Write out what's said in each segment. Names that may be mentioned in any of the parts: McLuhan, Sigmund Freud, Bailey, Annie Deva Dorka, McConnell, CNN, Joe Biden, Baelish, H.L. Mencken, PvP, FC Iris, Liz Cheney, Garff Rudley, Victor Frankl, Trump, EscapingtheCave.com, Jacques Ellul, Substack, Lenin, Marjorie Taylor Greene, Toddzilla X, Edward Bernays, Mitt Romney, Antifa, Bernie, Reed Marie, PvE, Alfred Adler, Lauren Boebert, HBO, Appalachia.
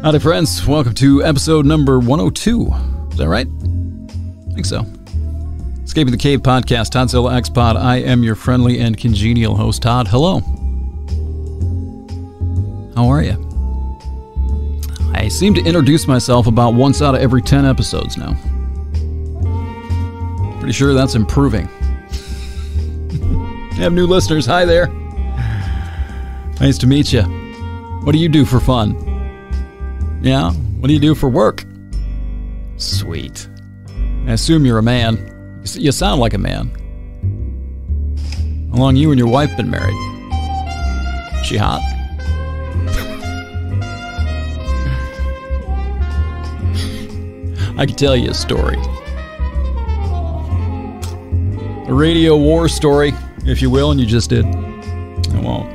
Howdy friends, welcome to episode number 102. Is that right? I think so. Escaping the Cave podcast, Toddzilla X pod. I am your friendly and congenial host, Todd. Hello. How are you? I seem to introduce myself about once out of every 10 episodes now. Pretty sure that's improving. I have new listeners. Hi there. Nice to meet you. What do you do for fun? Yeah? What do you do for work? Sweet. I assume you're a man. You sound like a man. How long you and your wife been married? She hot? I can tell you a story. A radio war story, if you will, and you just did. I won't.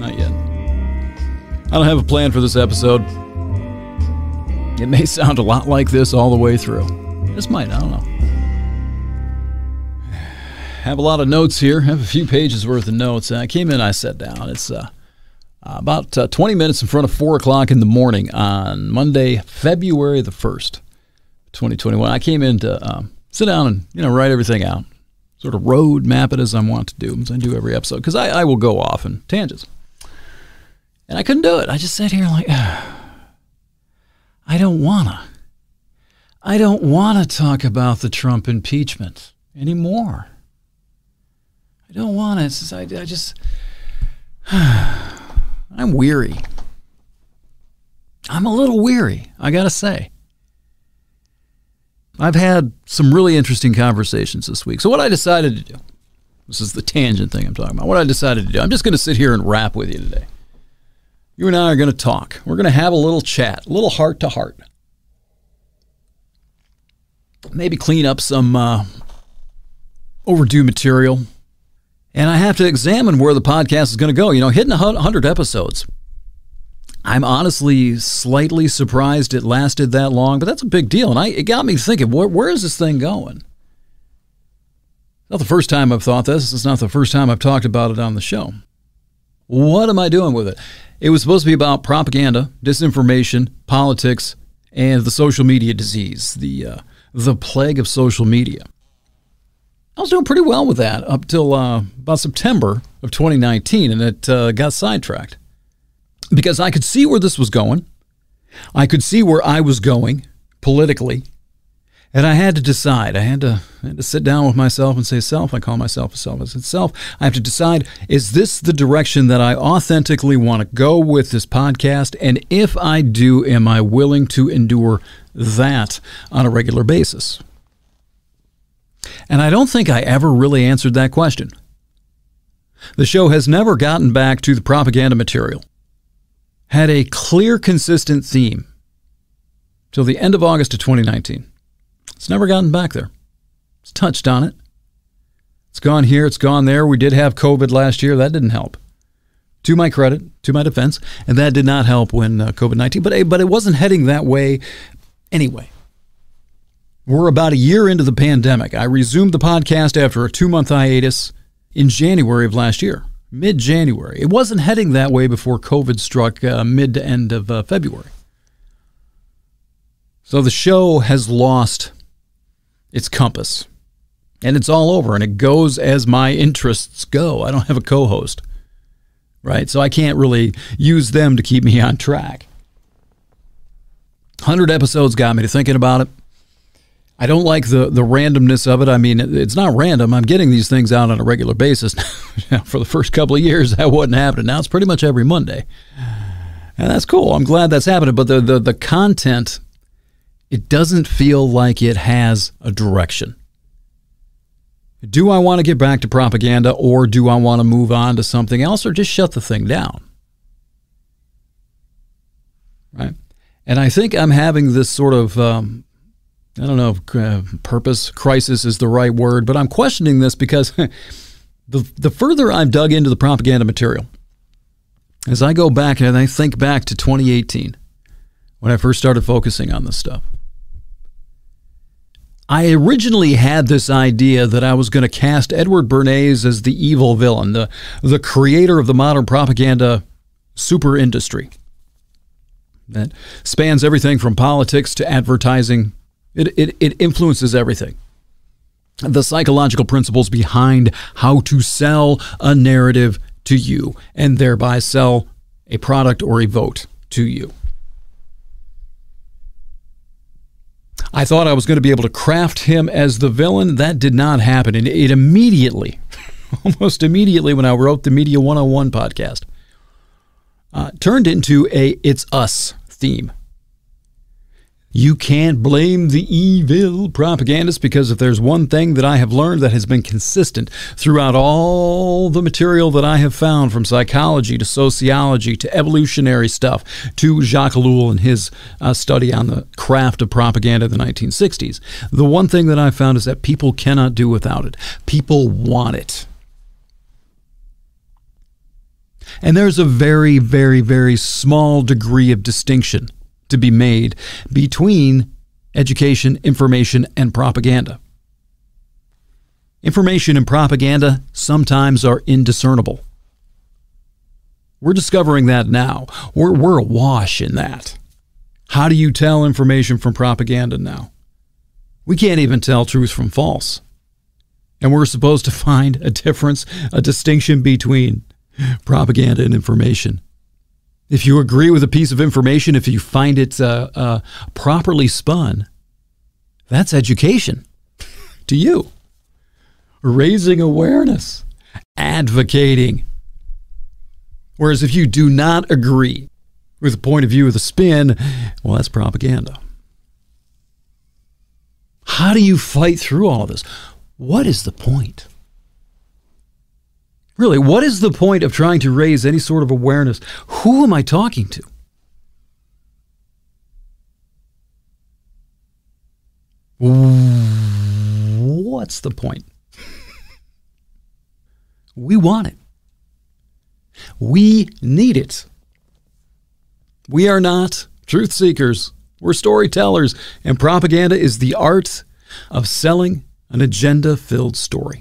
Not yet. I don't have a plan for this episode. It may sound a lot like this all the way through. This might, I don't know. Have a lot of notes here. Have a few pages worth of notes. I came in, I sat down. It's about 20 minutes in front of 4 o'clock in the morning on Monday, February the 1st, 2021. I came in to sit down and, write everything out, sort of road map it as I want to do, as I do every episode, because I will go off in tangents. And I couldn't do it. I just sat here like, I don't want to talk about the Trump impeachment anymore. I don't want to. I just... I'm weary. I'm a little weary, I gotta say. I've had some really interesting conversations this week. So what I decided to do, this is the tangent thing I'm talking about, what I decided to do, I'm just going to sit here and rap with you today. You and I are going to talk. We're going to have a little chat, a little heart to heart. Maybe clean up some overdue material. And I have to examine where the podcast is going to go. Hitting 100 episodes. I'm honestly slightly surprised it lasted that long, but that's a big deal. And it got me thinking, where is this thing going? It's not the first time I've thought this. It's not the first time I've talked about it on the show. What am I doing with it? It was supposed to be about propaganda, disinformation, politics, and the social media disease, the plague of social media. I was doing pretty well with that up till about September of 2019, and it got sidetracked because I could see where this was going. I could see where I was going politically, and I had to decide. I had to sit down with myself and say, self, I call myself a self. I said, self, I have to decide, is this the direction that I authentically want to go with this podcast? And if I do, am I willing to endure that on a regular basis? And I don't think I ever really answered that question. The show has never gotten back to the propaganda material. Had a clear, consistent theme till the end of August of 2019. It's never gotten back there. It's touched on it. It's gone here. It's gone there. We did have COVID last year. That didn't help. To my credit, to my defense, and that did not help when COVID-19. But it wasn't heading that way anyway. We're about a year into the pandemic. I resumed the podcast after a 2-month hiatus in January of last year, mid-January. It wasn't heading that way before COVID struck mid to end of February. So the show has lost its compass, and it's all over, and it goes as my interests go. I don't have a co-host, right? So I can't really use them to keep me on track. 100 episodes got me to thinking about it. I don't like the randomness of it. I mean, it's not random. I'm getting these things out on a regular basis. For the first couple of years, that wasn't happening. Now it's pretty much every Monday. And that's cool. I'm glad that's happening. But the content, it doesn't feel like it has a direction. Do I want to get back to propaganda, or do I want to move on to something else, or just shut the thing down? Right? And I think I'm having this sort of... I don't know if purpose, crisis is the right word, but I'm questioning this because the further I've dug into the propaganda material, as I go back and I think back to 2018, when I first started focusing on this stuff, I originally had this idea that I was going to cast Edward Bernays as the evil villain, the creator of the modern propaganda super industry that spans everything from politics to advertising. It influences everything. The psychological principles behind how to sell a narrative to you and thereby sell a product or a vote to you. I thought I was going to be able to craft him as the villain. That did not happen. And it immediately, almost immediately when I wrote the Media 101 podcast, turned into a it's us theme. You can't blame the evil propagandists, because if there's one thing that I have learned that has been consistent throughout all the material that I have found, from psychology to sociology to evolutionary stuff to Jacques Ellul and his study on the craft of propaganda in the 1960s, the one thing that I found is that people cannot do without it. People want it. And there's a very, very, very small degree of distinction to be made between education, information, and propaganda. Information and propaganda sometimes are indiscernible. We're discovering that now. We're awash in that. How do you tell information from propaganda now? We can't even tell truth from false. And we're supposed to find a difference, a distinction between propaganda and information. If you agree with a piece of information, if you find it properly spun, that's education to you. Raising awareness, advocating. Whereas if you do not agree with the point of view of the spin, well, that's propaganda. How do you fight through all of this? What is the point? Really, what is the point of trying to raise any sort of awareness? Who am I talking to? What's the point? We want it. We need it. We are not truth seekers. We're storytellers, and propaganda is the art of selling an agenda-filled story.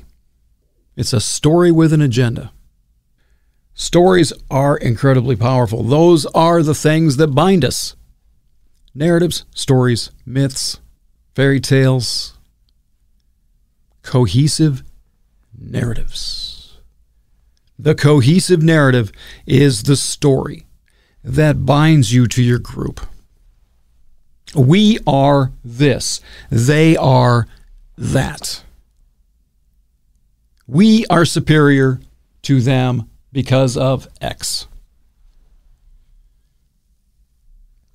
It's a story with an agenda. Stories are incredibly powerful. Those are the things that bind us. Narratives, stories, myths, fairy tales, cohesive narratives. The cohesive narrative is the story that binds you to your group. We are this. They are that. We are superior to them because of X.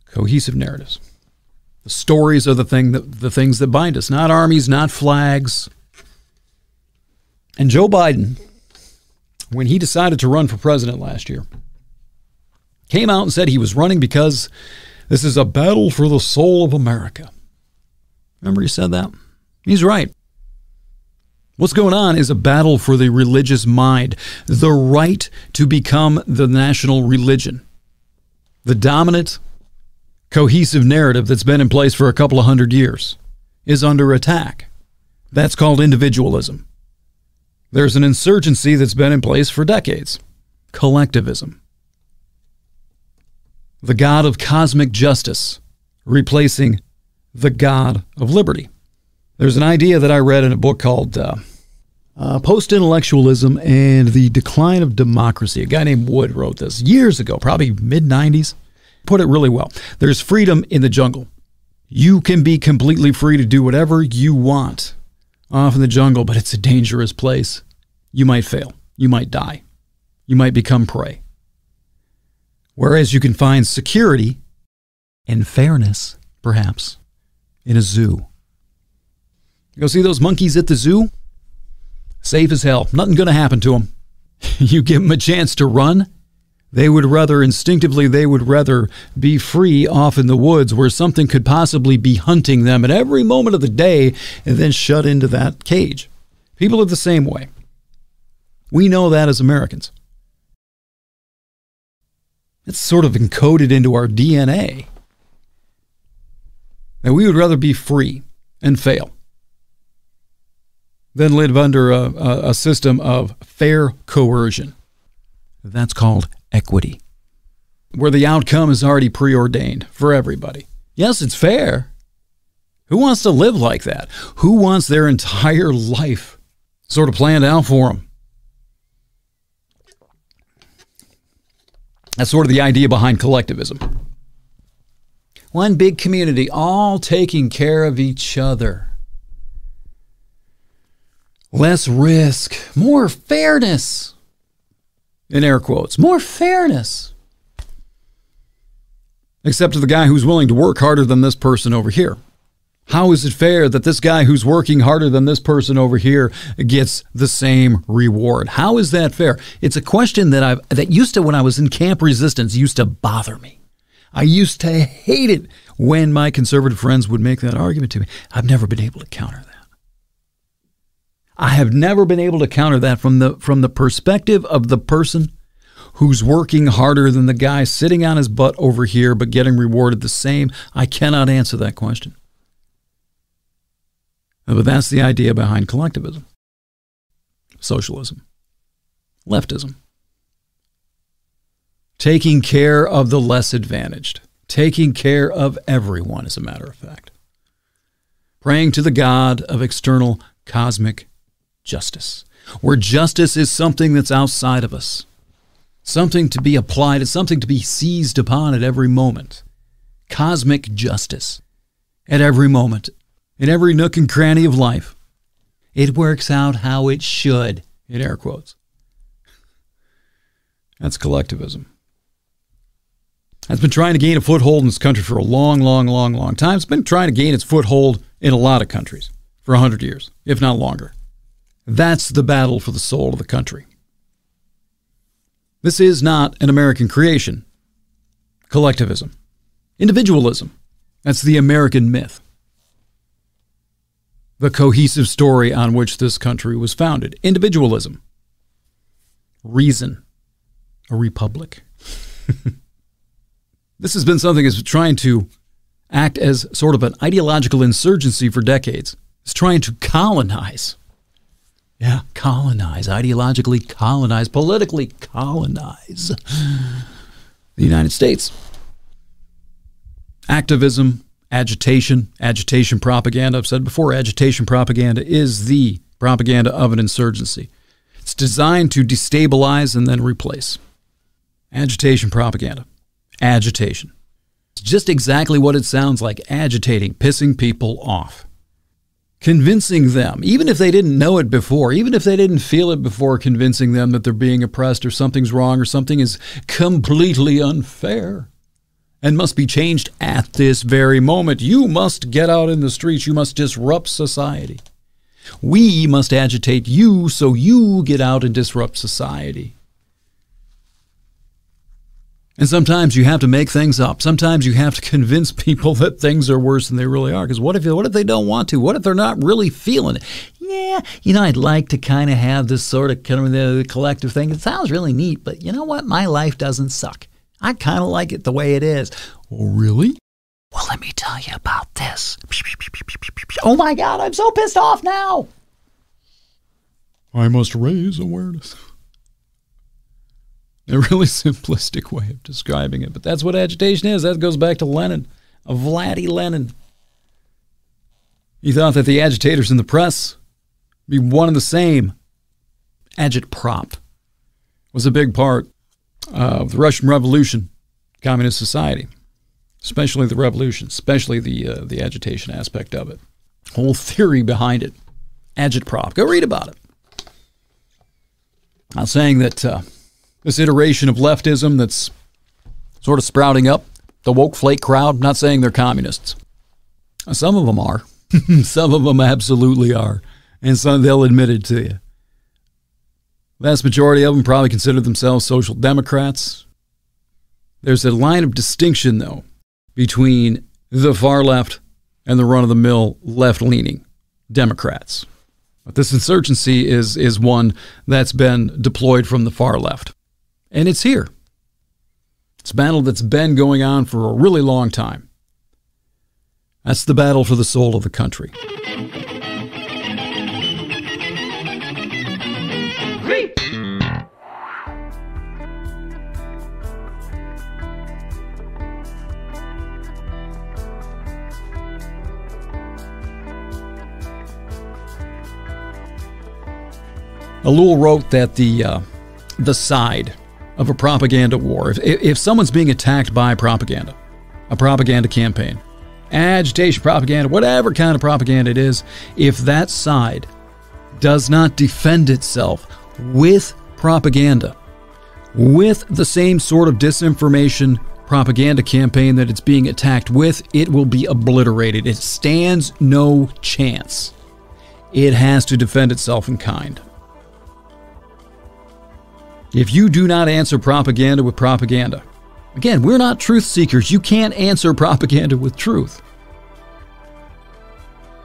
Cohesive narratives. The stories are the things that bind us, not armies, not flags. And Joe Biden, when he decided to run for president last year, came out and said he was running because this is a battle for the soul of America. Remember he said that? He's right. What's going on is a battle for the religious mind, the right to become the national religion, the dominant cohesive narrative that's been in place for a couple of hundred years is under attack. That's called individualism. There's an insurgency that's been in place for decades, collectivism. The God of cosmic justice replacing the God of liberty. There's an idea that I read in a book called Post-Intellectualism and the Decline of Democracy. A guy named Wood wrote this years ago, probably mid-90s. Put it really well. There's freedom in the jungle. You can be completely free to do whatever you want off in the jungle, but it's a dangerous place. You might fail. You might die. You might become prey. Whereas you can find security and fairness, perhaps, in a zoo. You go see those monkeys at the zoo? Safe as hell. Nothing going to happen to them. You give them a chance to run, they would rather be free off in the woods where something could possibly be hunting them at every moment of the day and then shut into that cage. People are the same way. We know that as Americans. It's sort of encoded into our DNA. And we would rather be free and fail then live under a system of fair coercion. That's called equity. where the outcome is already preordained for everybody. Yes, it's fair. Who wants to live like that? Who wants their entire life sort of planned out for them? That's sort of the idea behind collectivism. One big community, all taking care of each other. Less risk, more fairness, in air quotes, more fairness. Except to the guy who's willing to work harder than this person over here. How is it fair that this guy who's working harder than this person over here gets the same reward? How is that fair? It's a question that used to, when I was in Camp Resistance, used to bother me. I used to hate it when my conservative friends would make that argument to me. I've never been able to counter that. I have never been able to counter that from the perspective of the person who's working harder than the guy sitting on his butt over here but getting rewarded the same. I cannot answer that question. But that's the idea behind collectivism, socialism, leftism. Taking care of the less advantaged, taking care of everyone, as a matter of fact. Praying to the God of external cosmic justice, where justice is something that's outside of us, something to be applied, it's something to be seized upon at every moment. Cosmic justice at every moment. In every nook and cranny of life, it works out how it should, in air quotes. That's collectivism. That's been trying to gain a foothold in this country for a long, long, long, long time. It's been trying to gain its foothold in a lot of countries for 100 years, if not longer. That's the battle for the soul of the country. This is not an American creation. Collectivism. Individualism. That's the American myth. The cohesive story on which this country was founded. Individualism. Reason. A republic. This has been something that's trying to act as sort of an ideological insurgency for decades. It's trying to colonize. Yeah, colonize. Ideologically colonize. Politically colonize. The United States. Activism. Agitation propaganda. I've said before, agitation propaganda is the propaganda of an insurgency. It's designed to destabilize and then replace. Agitation propaganda. Agitation. It's just exactly what it sounds like, agitating, pissing people off. Convincing them, even if they didn't know it before, even if they didn't feel it before, convincing them that they're being oppressed or something's wrong or something is completely unfair and must be changed at this very moment. You must get out in the streets. You must disrupt society. We must agitate you so you get out and disrupt society. And sometimes you have to make things up. Sometimes you have to convince people that things are worse than they really are. Because what if they don't want to? What if they're not really feeling it? Yeah, you know, I'd like to kind of have this sort of the collective thing. It sounds really neat, but you know what? My life doesn't suck. I kind of like it the way it is. Oh, really? Well, let me tell you about this. Oh, my God, I'm so pissed off now. I must raise awareness. A really simplistic way of describing it, but that's what agitation is. That goes back to Lenin, Vladdy Lenin. He thought that the agitators in the press be one and the same. Agitprop was a big part of the Russian Revolution, communist society, especially the revolution, especially the agitation aspect of it. Whole theory behind it, agitprop. Go read about it. I'm saying that this iteration of leftism that's sort of sprouting up, the woke flake crowd, not saying they're communists. Some of them are. Some of them absolutely are. And some, they'll admit it to you. Vast majority of them probably consider themselves social democrats. There's a line of distinction, though, between the far left and the run-of-the-mill left-leaning Democrats. But this insurgency is one that's been deployed from the far left. And it's here. It's a battle that's been going on for a really long time. That's the battle for the soul of the country. Ellul wrote that the side of a propaganda war, if someone's being attacked by propaganda, a propaganda campaign, agitation propaganda, whatever kind of propaganda it is, if that side does not defend itself with propaganda, with the same sort of disinformation propaganda campaign that it's being attacked with, it will be obliterated. It stands no chance. It has to defend itself in kind. If you do not answer propaganda with propaganda, again, we're not truth seekers. You can't answer propaganda with truth.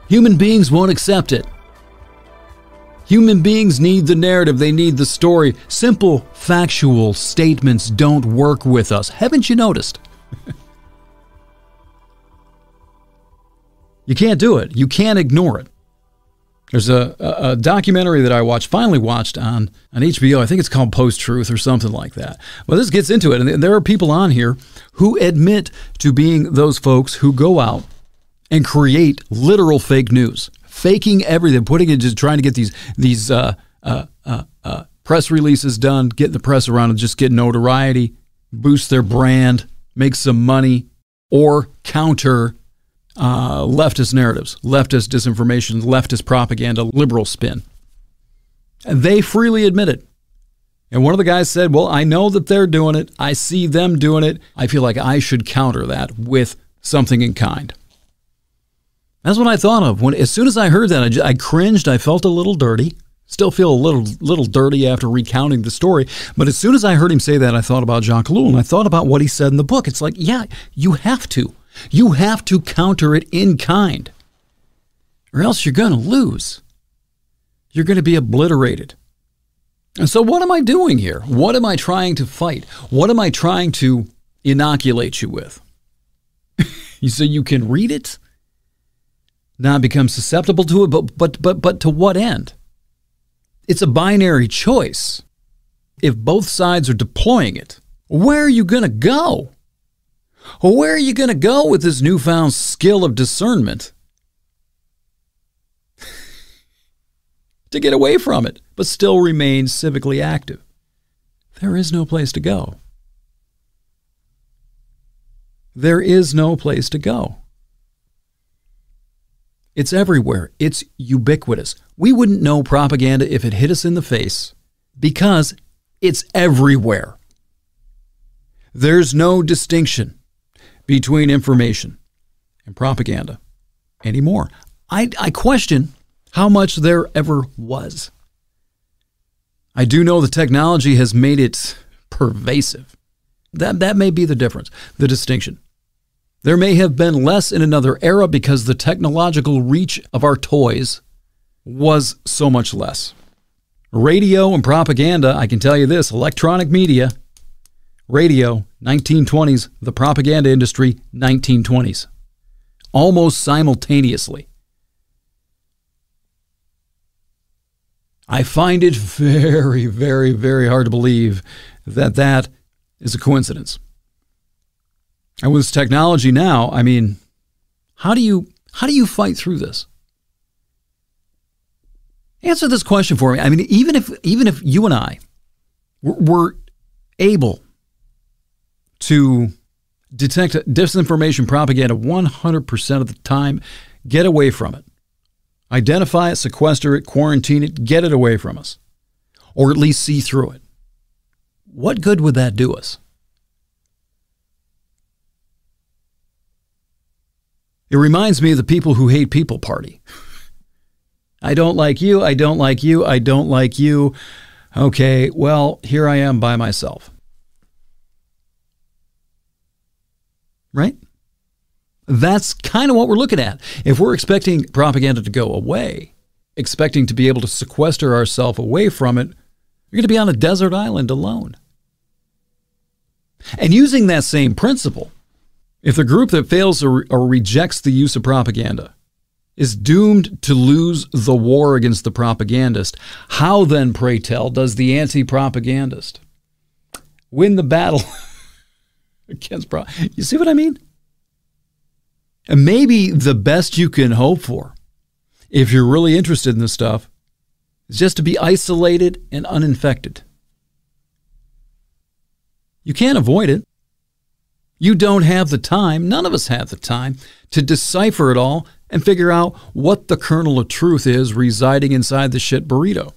Human beings won't accept it. Human beings need the narrative. They need the story. Simple, factual statements don't work with us. Haven't you noticed? You can't do it. You can't ignore it. There's a documentary that I watched, finally watched on HBO. I think it's called Post-Truth or something like that. Well, this gets into it. And there are people on here who admit to being those folks who go out and create literal fake news. Faking everything, putting it, just trying to get these press releases done, get the press around and just get notoriety, boost their brand, make some money, or counter leftist narratives, leftist disinformation, leftist propaganda, liberal spin. And they freely admit it. And one of the guys said, well, I know that they're doing it. I see them doing it. I feel like I should counter that with something in kind. That's what I thought of. As soon as I heard that, I cringed. I felt a little dirty. Still feel a little dirty after recounting the story. But as soon as I heard him say that, I thought about Jacques Ellul, and I thought about what he said in the book. It's like, yeah, you have to. You have to counter it in kind, or else you're going to lose. You're going to be obliterated. And so what am I doing here? What am I trying to fight? What am I trying to inoculate you with? So you can read it? Not become susceptible to it, but to what end? It's a binary choice. If both sides are deploying it, where are you going to go? Where are you going to go with this newfound skill of discernment to get away from it, but still remain civically active? There is no place to go. There is no place to go. It's everywhere. It's ubiquitous. We wouldn't know propaganda if it hit us in the face because it's everywhere. There's no distinction between information and propaganda anymore. I question how much there ever was. I do know the technology has made it pervasive. That may be the difference, the distinction. There may have been less in another era because the technological reach of our toys was so much less. Radio and propaganda, I can tell you this, electronic media, radio, 1920s, the propaganda industry, 1920s, almost simultaneously. I find it very, very, very hard to believe that that is a coincidence. And with technology now, I mean, how do you fight through this? Answer this question for me. I mean, even if you and I were able to detect disinformation propaganda 100% of the time, get away from it, identify it, sequester it, quarantine it, get it away from us, or at least see through it, what good would that do us? It reminds me of the people who hate people party. I don't like you. I don't like you. I don't like you. Okay, well, here I am by myself. Right? That's kind of what we're looking at. If we're expecting propaganda to go away, expecting to be able to sequester ourselves away from it, you're going to be on a desert island alone. And using that same principle, if the group that fails or rejects the use of propaganda is doomed to lose the war against the propagandist, how then, pray tell, does the anti-propagandist win the battle against propaganda? You see what I mean? And maybe the best you can hope for, if you're really interested in this stuff, is just to be isolated and uninfected. You can't avoid it. You don't have the time, none of us have the time, to decipher it all and figure out what the kernel of truth is residing inside the shit burrito.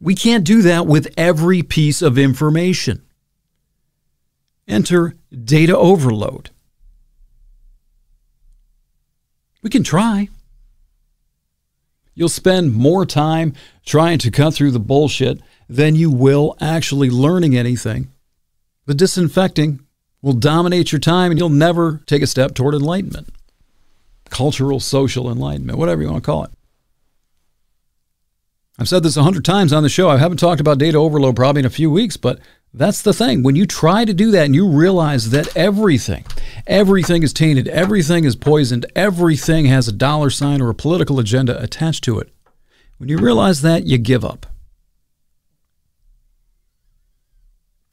We can't do that with every piece of information. Enter data overload. We can try. You'll spend more time trying to cut through the bullshit than you will actually learning anything. The disinfecting will dominate your time and you'll never take a step toward enlightenment. Cultural, social enlightenment, whatever you want to call it. I've said this 100 times on the show. I haven't talked about data overload probably in a few weeks, but that's the thing. When you try to do that and you realize that everything is tainted, everything is poisoned, everything has a dollar sign or a political agenda attached to it, when you realize that, you give up.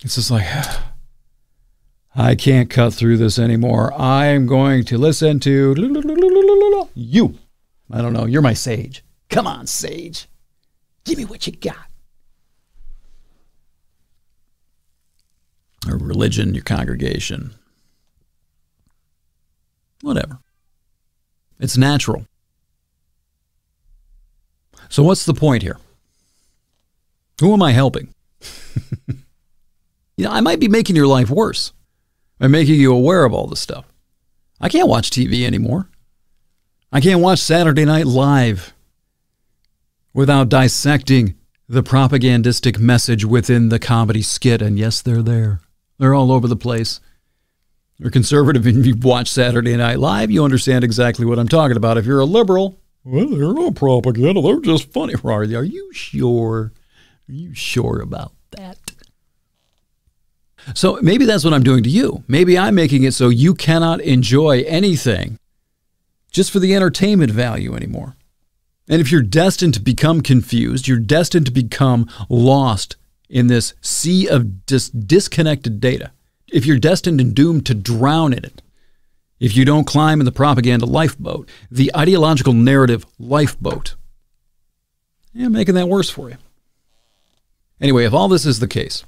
It's just like, I can't cut through this anymore. I am going to listen to you. I don't know. You're my sage. Come on, sage. Give me what you got. Your religion, your congregation, whatever. It's natural. So what's the point here? Who am I helping? You know, I might be making your life worse by making you aware of all this stuff. I can't watch TV anymore. I can't watch Saturday Night Live without dissecting the propagandistic message within the comedy skit. And yes, they're there. They're all over the place. You're conservative and you've watched Saturday Night Live, you understand exactly what I'm talking about. If you're a liberal, well, they're not propaganda, they're just funny. Are you sure? Are you sure about that? So maybe that's what I'm doing to you. Maybe I'm making it so you cannot enjoy anything just for the entertainment value anymore. And if you're destined to become confused, you're destined to become lost in this sea of disconnected data. If you're destined and doomed to drown in it, if you don't climb in the propaganda lifeboat, the ideological narrative lifeboat, yeah, making that worse for you. Anyway, if all this is the case,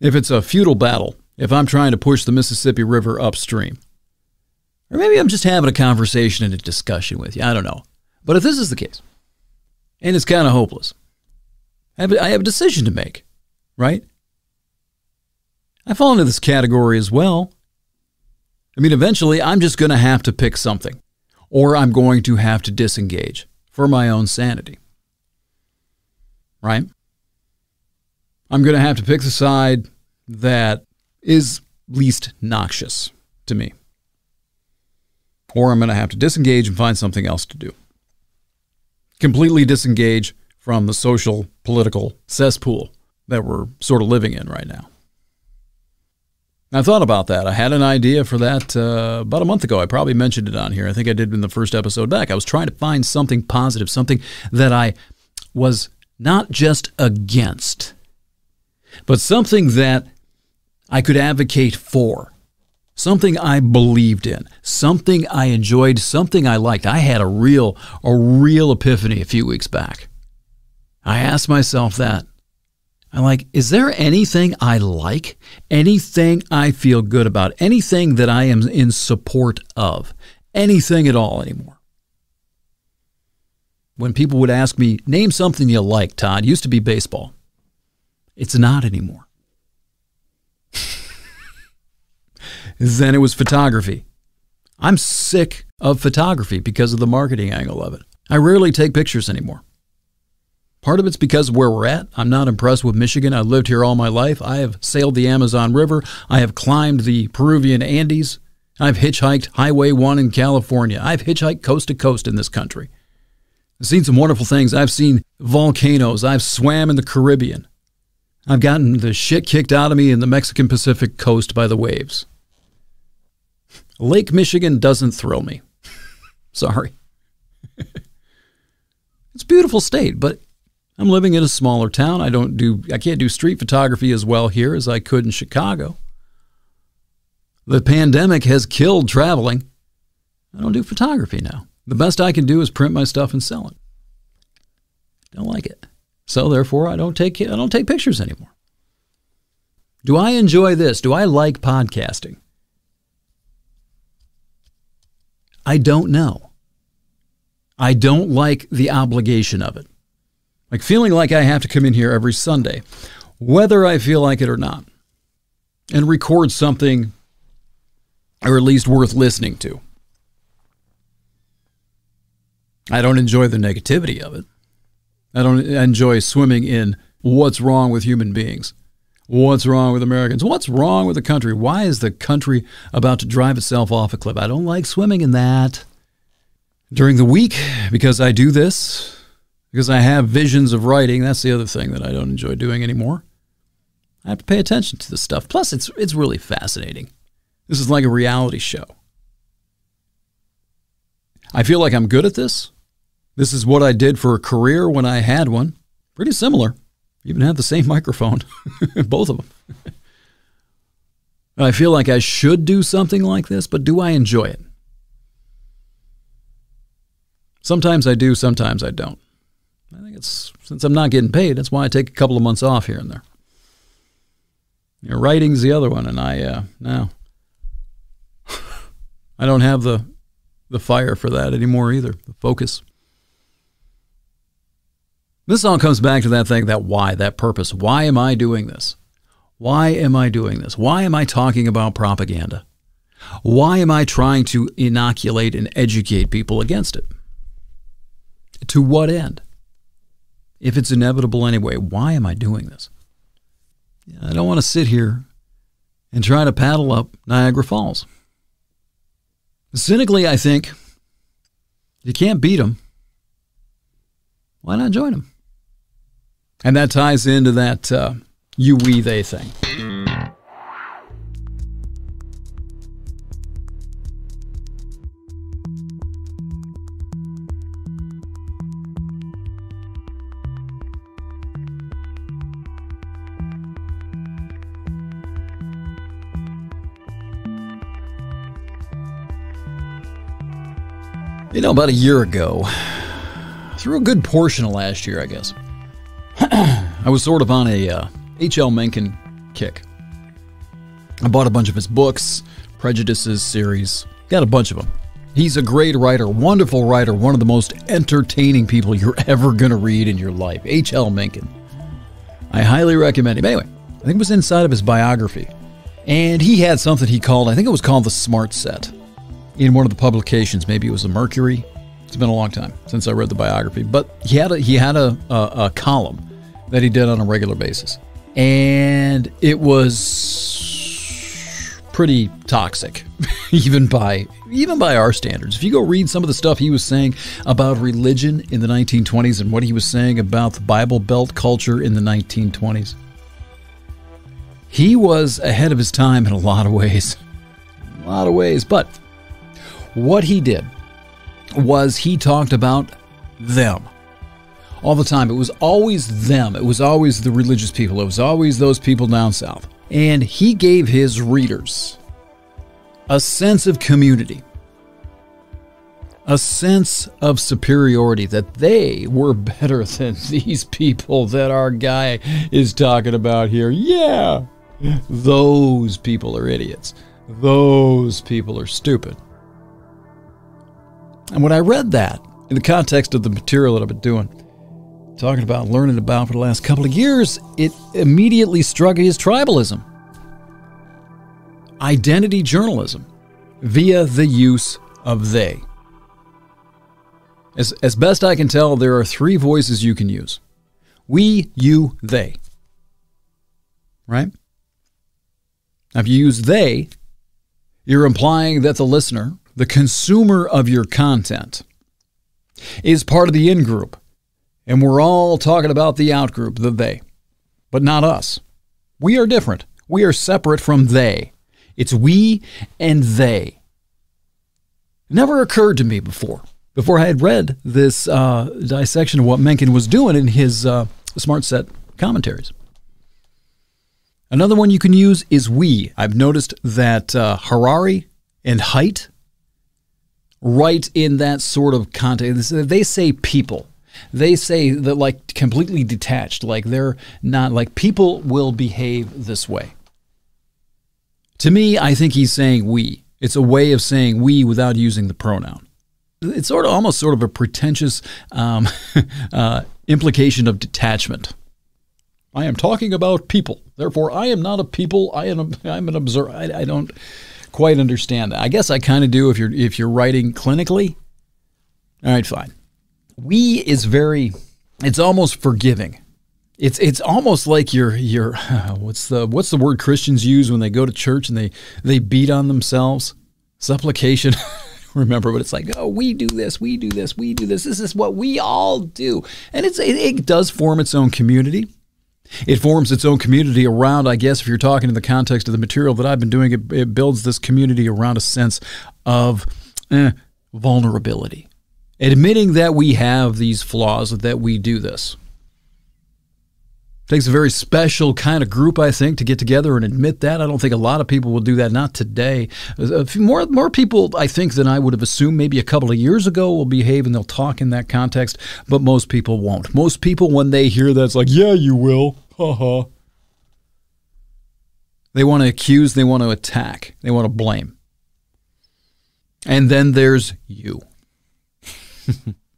if it's a futile battle, if I'm trying to push the Mississippi River upstream, or maybe I'm just having a conversation and a discussion with you, I don't know. But if this is the case, and it's kind of hopeless, I have a decision to make, right? I fall into this category as well. I mean, eventually, I'm just going to have to pick something, or I'm going to have to disengage for my own sanity, right? I'm going to have to pick the side that is least noxious to me, or I'm going to have to disengage and find something else to do. Completely disengage from the social, political cesspool that we're sort of living in right now. I thought about that. I had an idea for that about a month ago. I probably mentioned it on here. I think I did in the first episode back. I was trying to find something positive, something that I was not just against, but something that I could advocate for, something I believed in, something I enjoyed, something I liked. I had a real epiphany a few weeks back. I asked myself that. I'm like, is there anything I like, anything I feel good about, anything that I am in support of, anything at all anymore? When people would ask me, name something you like, Todd, it used to be baseball. It's not anymore. Then it was photography. I'm sick of photography because of the marketing angle of it. I rarely take pictures anymore. Part of it's because of where we're at. I'm not impressed with Michigan. I lived here all my life. I have sailed the Amazon River. I have climbed the Peruvian Andes. I've hitchhiked Highway 1 in California. I've hitchhiked coast to coast in this country. I've seen some wonderful things. I've seen volcanoes. I've swam in the Caribbean. I've gotten the shit kicked out of me in the Mexican Pacific coast by the waves. Lake Michigan doesn't thrill me. Sorry. It's a beautiful state, but I'm living in a smaller town. I can't do street photography as well here as I could in Chicago. The pandemic has killed traveling. I don't do photography now. The best I can do is print my stuff and sell it. Don't like it. So therefore, I don't take pictures anymore. Do I enjoy this? Do I like podcasting? I don't know. I don't like the obligation of it. Like feeling like I have to come in here every Sunday, whether I feel like it or not, and record something or at least worth listening to. I don't enjoy the negativity of it. I don't enjoy swimming in what's wrong with human beings. What's wrong with Americans? What's wrong with the country? Why is the country about to drive itself off a cliff? I don't like swimming in that. During the week, because I do this, because I have visions of writing, that's the other thing that I don't enjoy doing anymore. I have to pay attention to this stuff. Plus, it's really fascinating. This is like a reality show. I feel like I'm good at this. This is what I did for a career when I had one. Pretty similar. Even had the same microphone, both of them. I feel like I should do something like this, but do I enjoy it? Sometimes I do, sometimes I don't. I think it's, since I'm not getting paid, that's why I take a couple of months off here and there. You know, writing's the other one, and I I don't have the fire for that anymore either, the focus. This all comes back to that thing, that why, that purpose. Why am I doing this? Why am I doing this? Why am I talking about propaganda? Why am I trying to inoculate and educate people against it? To what end? If it's inevitable anyway, why am I doing this? I don't want to sit here and try to paddle up Niagara Falls. Cynically, I think, you can't beat them. Why not join them? And that ties into that you, we, they thing. You know, about a year ago, through a good portion of last year, I guess, I was sort of on a H.L. Mencken kick. I bought a bunch of his books, Prejudices series, got a bunch of them. He's a great writer, wonderful writer, one of the most entertaining people you're ever going to read in your life, H.L. Mencken. I highly recommend him. Anyway, I think it was inside of his biography, and he had something he called, I think it was called the Smart Set, in one of the publications. Maybe it was the Mercury. It's been a long time since I read the biography, but he had a column that he did on a regular basis, and it was pretty toxic, even by our standards. If you go read some of the stuff he was saying about religion in the 1920s and what he was saying about the Bible Belt culture in the 1920s, he was ahead of his time in a lot of ways. But what he did was he talked about them all the time. It was always them. It was always the religious people. It was always those people down south. And he gave his readers a sense of community, a sense of superiority, that they were better than these people that our guy is talking about here. Yeah, those people are idiots. Those people are stupid. And when I read that, in the context of the material that I've been doing, talking about, learning about for the last couple of years, it immediately struck me as tribalism. Identity journalism via the use of they. As best I can tell, there are three voices you can use. We, you, they. Right? Now, if you use they, you're implying that the listener, the consumer of your content, is part of the in-group, and we're all talking about the out-group, the they, but not us. We are different. We are separate from they. It's we and they. It never occurred to me before I had read this dissection of what Mencken was doing in his Smart Set commentaries. Another one you can use is we. I've noticed that Harari and Haidt, right in that sort of context, they say people. They say that, like, completely detached, like they're not, like people will behave this way. To me, I think he's saying we. It's a way of saying we without using the pronoun. It's sort of almost sort of a pretentious implication of detachment. I am talking about people. Therefore, I am not a people. I'm an observer. I don't quite understand that. I guess I kind of do if you're writing clinically. All right, fine. We is very, it's almost forgiving. It's almost like you're what's the word Christians use when they go to church and they beat on themselves? Supplication. Remember, but it's like, oh, we do this, we do this, we do this. This is what we all do. And it does form its own community. It forms its own community around, I guess, if you're talking in the context of the material that I've been doing, it builds this community around a sense of vulnerability. Admitting that we have these flaws, that we do this. It takes a very special kind of group, I think, to get together and admit that. I don't think a lot of people will do that, not today. A few more people, I think, than I would have assumed maybe a couple of years ago will behave and they'll talk in that context, but most people won't. Most people, when they hear that, it's like, yeah, you will. Ha-ha. They want to accuse, they want to attack, they want to blame. And then there's you.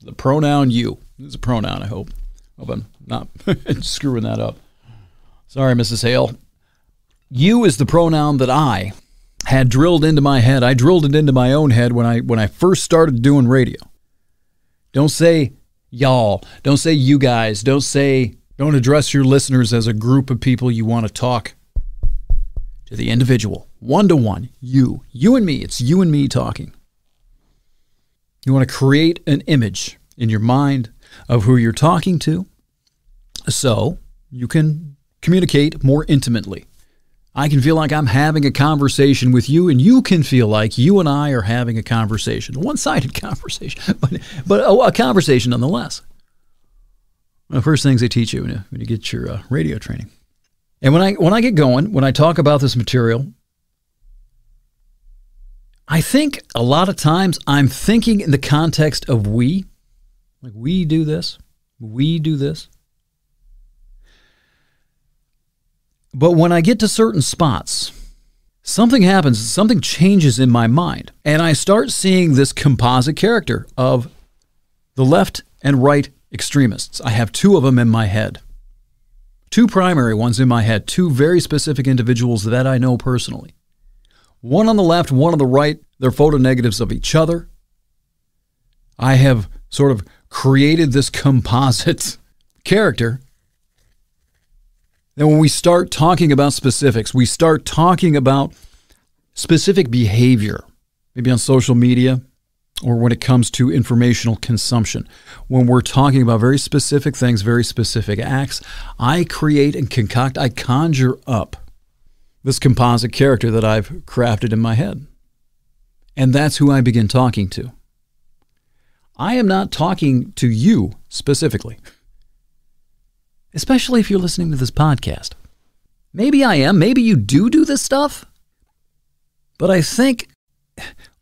The pronoun you. It's a pronoun, I hope. Hope I'm not screwing that up. Sorry, Mrs. Hale. You is the pronoun that I had drilled into my head. I drilled it into my own head when I first started doing radio. Don't say y'all. Don't say you guys. Don't address your listeners as a group of people you want to talk to the individual. One-to-one. You. You and me. It's you and me talking. You want to create an image in your mind of who you're talking to, so you can communicate more intimately. I can feel like I'm having a conversation with you, and you can feel like you and I are having a conversation, a one-sided conversation, but a conversation nonetheless. One of the first things they teach you when you get your radio training. And when I get going, when I talk about this material, I think a lot of times I'm thinking in the context of we. Like, we do this, we do this. But when I get to certain spots, something happens, something changes in my mind, and I start seeing this composite character of the left and right extremists. I have two of them in my head, two primary ones in my head, two very specific individuals that I know personally. One on the left, one on the right, they're photo negatives of each other. I have sort of created this composite character. Then when we start talking about specifics, we start talking about specific behavior, maybe on social media or when it comes to informational consumption. When we're talking about very specific things, very specific acts, I create and concoct, I conjure up this composite character that I've crafted in my head. And that's who I begin talking to. I am not talking to you specifically, especially if you're listening to this podcast. Maybe I am. Maybe you do this stuff. But I think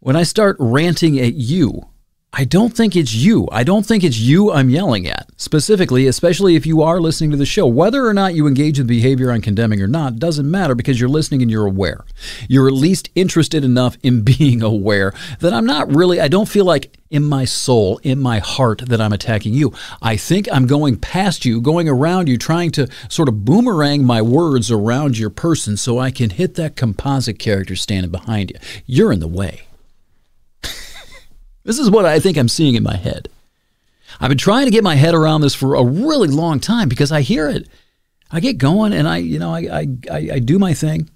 when I start ranting at you, I don't think it's you. I don't think it's you I'm yelling at specifically, especially if you are listening to the show. Whether or not you engage in behavior I'm condemning or not doesn't matter because you're listening and you're aware. You're at least interested enough in being aware that I'm not really, I don't feel like in my soul, in my heart that I'm attacking you. I think I'm going past you, going around you, trying to sort of boomerang my words around your person so I can hit that composite character standing behind you. You're in the way. This is what I think I'm seeing in my head. I've been trying to get my head around this for a really long time because I hear it. I get going and I do my thing.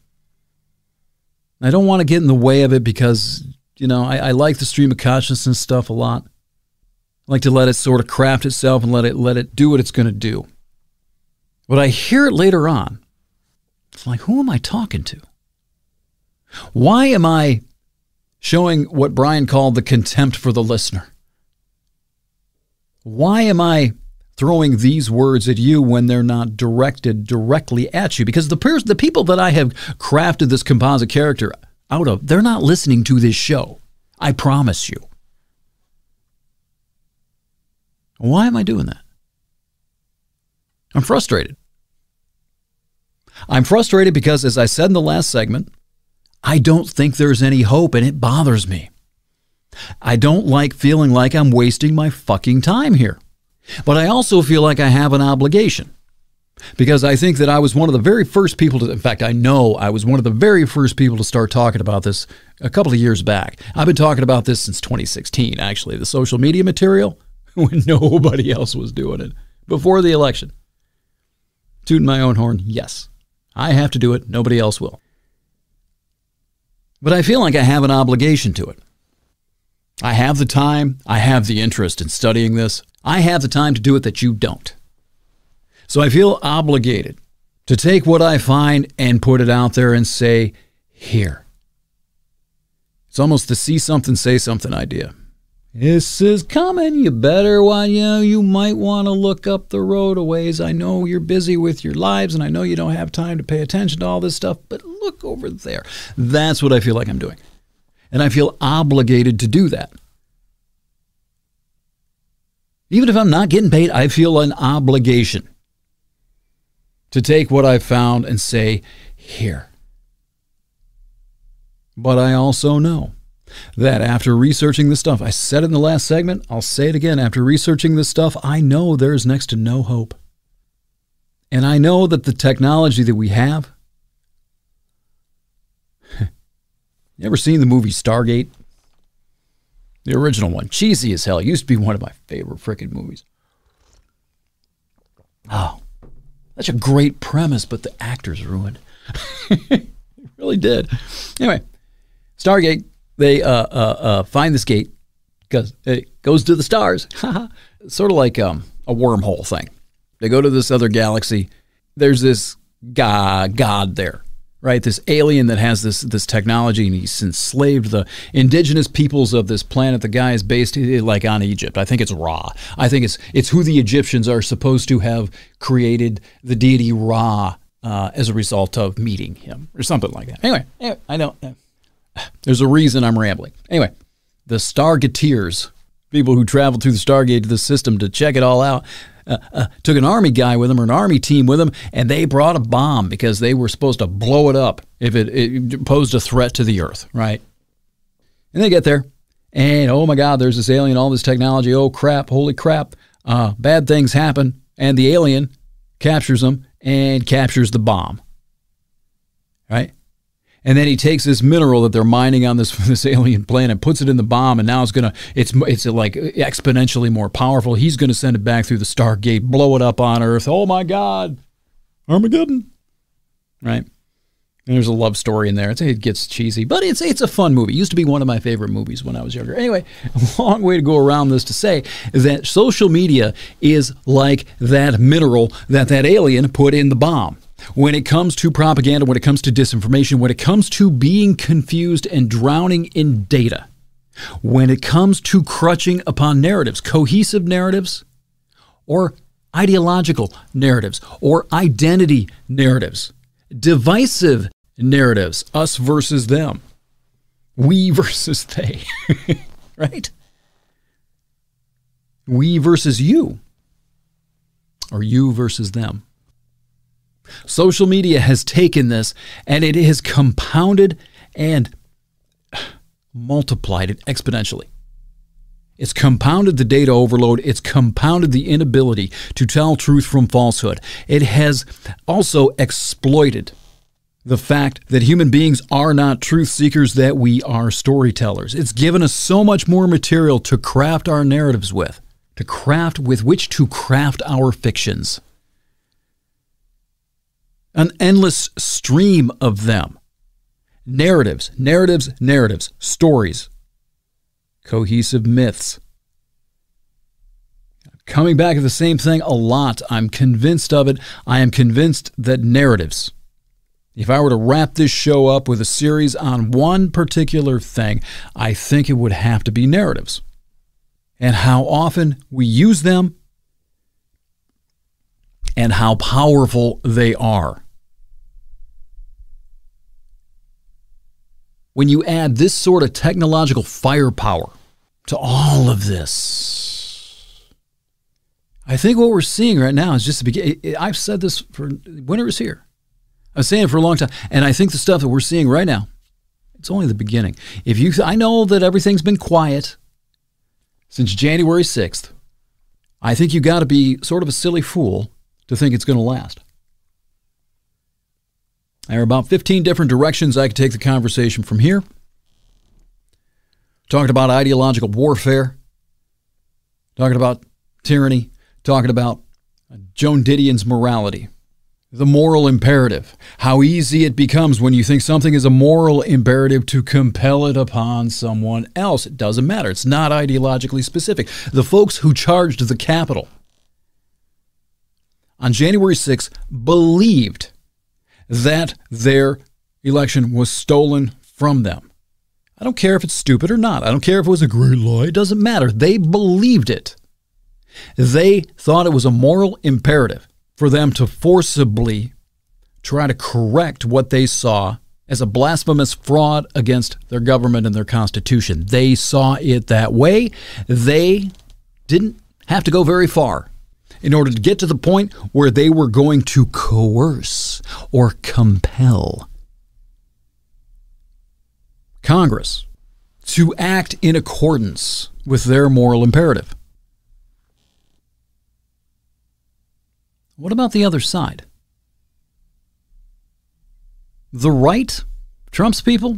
I don't want to get in the way of it because, I like the stream of consciousness stuff a lot. I like to let it sort of craft itself and let it do what it's going to do. But I hear it later on. It's like, who am I talking to? Why am I showing what Brian called the contempt for the listener? Why am I throwing these words at you when they're not directed directly at you? Because the people that I have crafted this composite character out of, they're not listening to this show. I promise you. Why am I doing that? I'm frustrated. I'm frustrated because, as I said in the last segment, I don't think there's any hope, and it bothers me. I don't like feeling like I'm wasting my fucking time here. But I also feel like I have an obligation, because I think that I was one of the very first people to, in fact, I know I was one of the very first people to start talking about this a couple of years back. I've been talking about this since 2016, actually, the social media material, when nobody else was doing it, before the election. Tooting my own horn, yes. I have to do it. Nobody else will. But I feel like I have an obligation to it. I have the time. I have the interest in studying this. I have the time to do it that you don't. So I feel obligated to take what I find and put it out there and say, here. It's almost the see something, say something idea. This is coming. You better, well, you know, you might want to look up the road a ways. I know you're busy with your lives, and I know you don't have time to pay attention to all this stuff, but look over there. That's what I feel like I'm doing. And I feel obligated to do that. Even if I'm not getting paid, I feel an obligation to take what I've found and say, here. But I also know that after researching this stuff, I said it in the last segment, I'll say it again, after researching this stuff, I know there's next to no hope. And I know that the technology that we have, you ever seen the movie Stargate? The original one. Cheesy as hell. It used to be one of my favorite frickin' movies. Oh, such a great premise, but the actors ruined. It really did. Anyway, Stargate, they find this gate because it goes to the stars. Sort of like a wormhole thing. They go to this other galaxy. There's this god there. Right, this alien that has this technology, and he's enslaved the indigenous peoples of this planet. The guy is based like on Egypt. I think it's Ra. I think it's who the Egyptians are supposed to have created, the deity Ra, as a result of meeting him or something like that. Anyway, I know there's a reason I'm rambling. Anyway, the Stargateers, people who traveled through the Stargate to the system to check it all out, took an army guy with them, or an army team with them, and they brought a bomb because they were supposed to blow it up if it posed a threat to the Earth, right? And they get there, and oh my God, there's this alien, all this technology, oh crap, holy crap, bad things happen, and the alien captures them and captures the bomb, right? And then he takes this mineral that they're mining on this alien planet, puts it in the bomb, and now it's like exponentially more powerful. He's gonna send it back through the Stargate, blow it up on Earth. Oh my God, Armageddon, right? And there's a love story in there. It gets cheesy, but it's a fun movie. It used to be one of my favorite movies when I was younger. Anyway, a long way to go around this to say that social media is like that mineral that alien put in the bomb. When it comes to propaganda, when it comes to disinformation, when it comes to being confused and drowning in data, when it comes to crutching upon narratives, cohesive narratives, or ideological narratives, or identity narratives, divisive narratives, us versus them, we versus they, right? We versus you, or you versus them. Social media has taken this, and it has compounded and multiplied it exponentially. It's compounded the data overload. It's compounded the inability to tell truth from falsehood. It has also exploited the fact that human beings are not truth seekers, that we are storytellers. It's given us so much more material to craft our narratives with, which to craft our fictions. An endless stream of them. Narratives, narratives, narratives, stories, cohesive myths. Coming back to the same thing a lot. I'm convinced of it. I am convinced that narratives, if I were to wrap this show up with a series on one particular thing, I think it would have to be narratives. And how often we use them, and how powerful they are. When you add this sort of technological firepower to all of this, think what we're seeing right now is just the beginning. I've said this for winter is here. I was saying it for a long time. And I think the stuff that we're seeing right now, it's only the beginning. If you, I know that everything's been quiet since January 6th. I think you got to be sort of a silly fool to think it's going to last. There are about 15 different directions I could take the conversation from here. Talking about ideological warfare. Talking about tyranny. Talking about Joan Didion's morality. The moral imperative. How easy it becomes when you think something is a moral imperative to compel it upon someone else. It doesn't matter. It's not ideologically specific. The folks who charged the Capitol on January 6th believed that their election was stolen from them. I don't care if it's stupid or not. I don't care if it was a great lie. It doesn't matter. They believed it. They thought it was a moral imperative for them to forcibly try to correct what they saw as a blasphemous fraud against their government and their Constitution. They saw it that way. They didn't have to go very far in order to get to the point where they were going to coerce or compel Congress to act in accordance with their moral imperative. What about the other side? The right, Trump's people,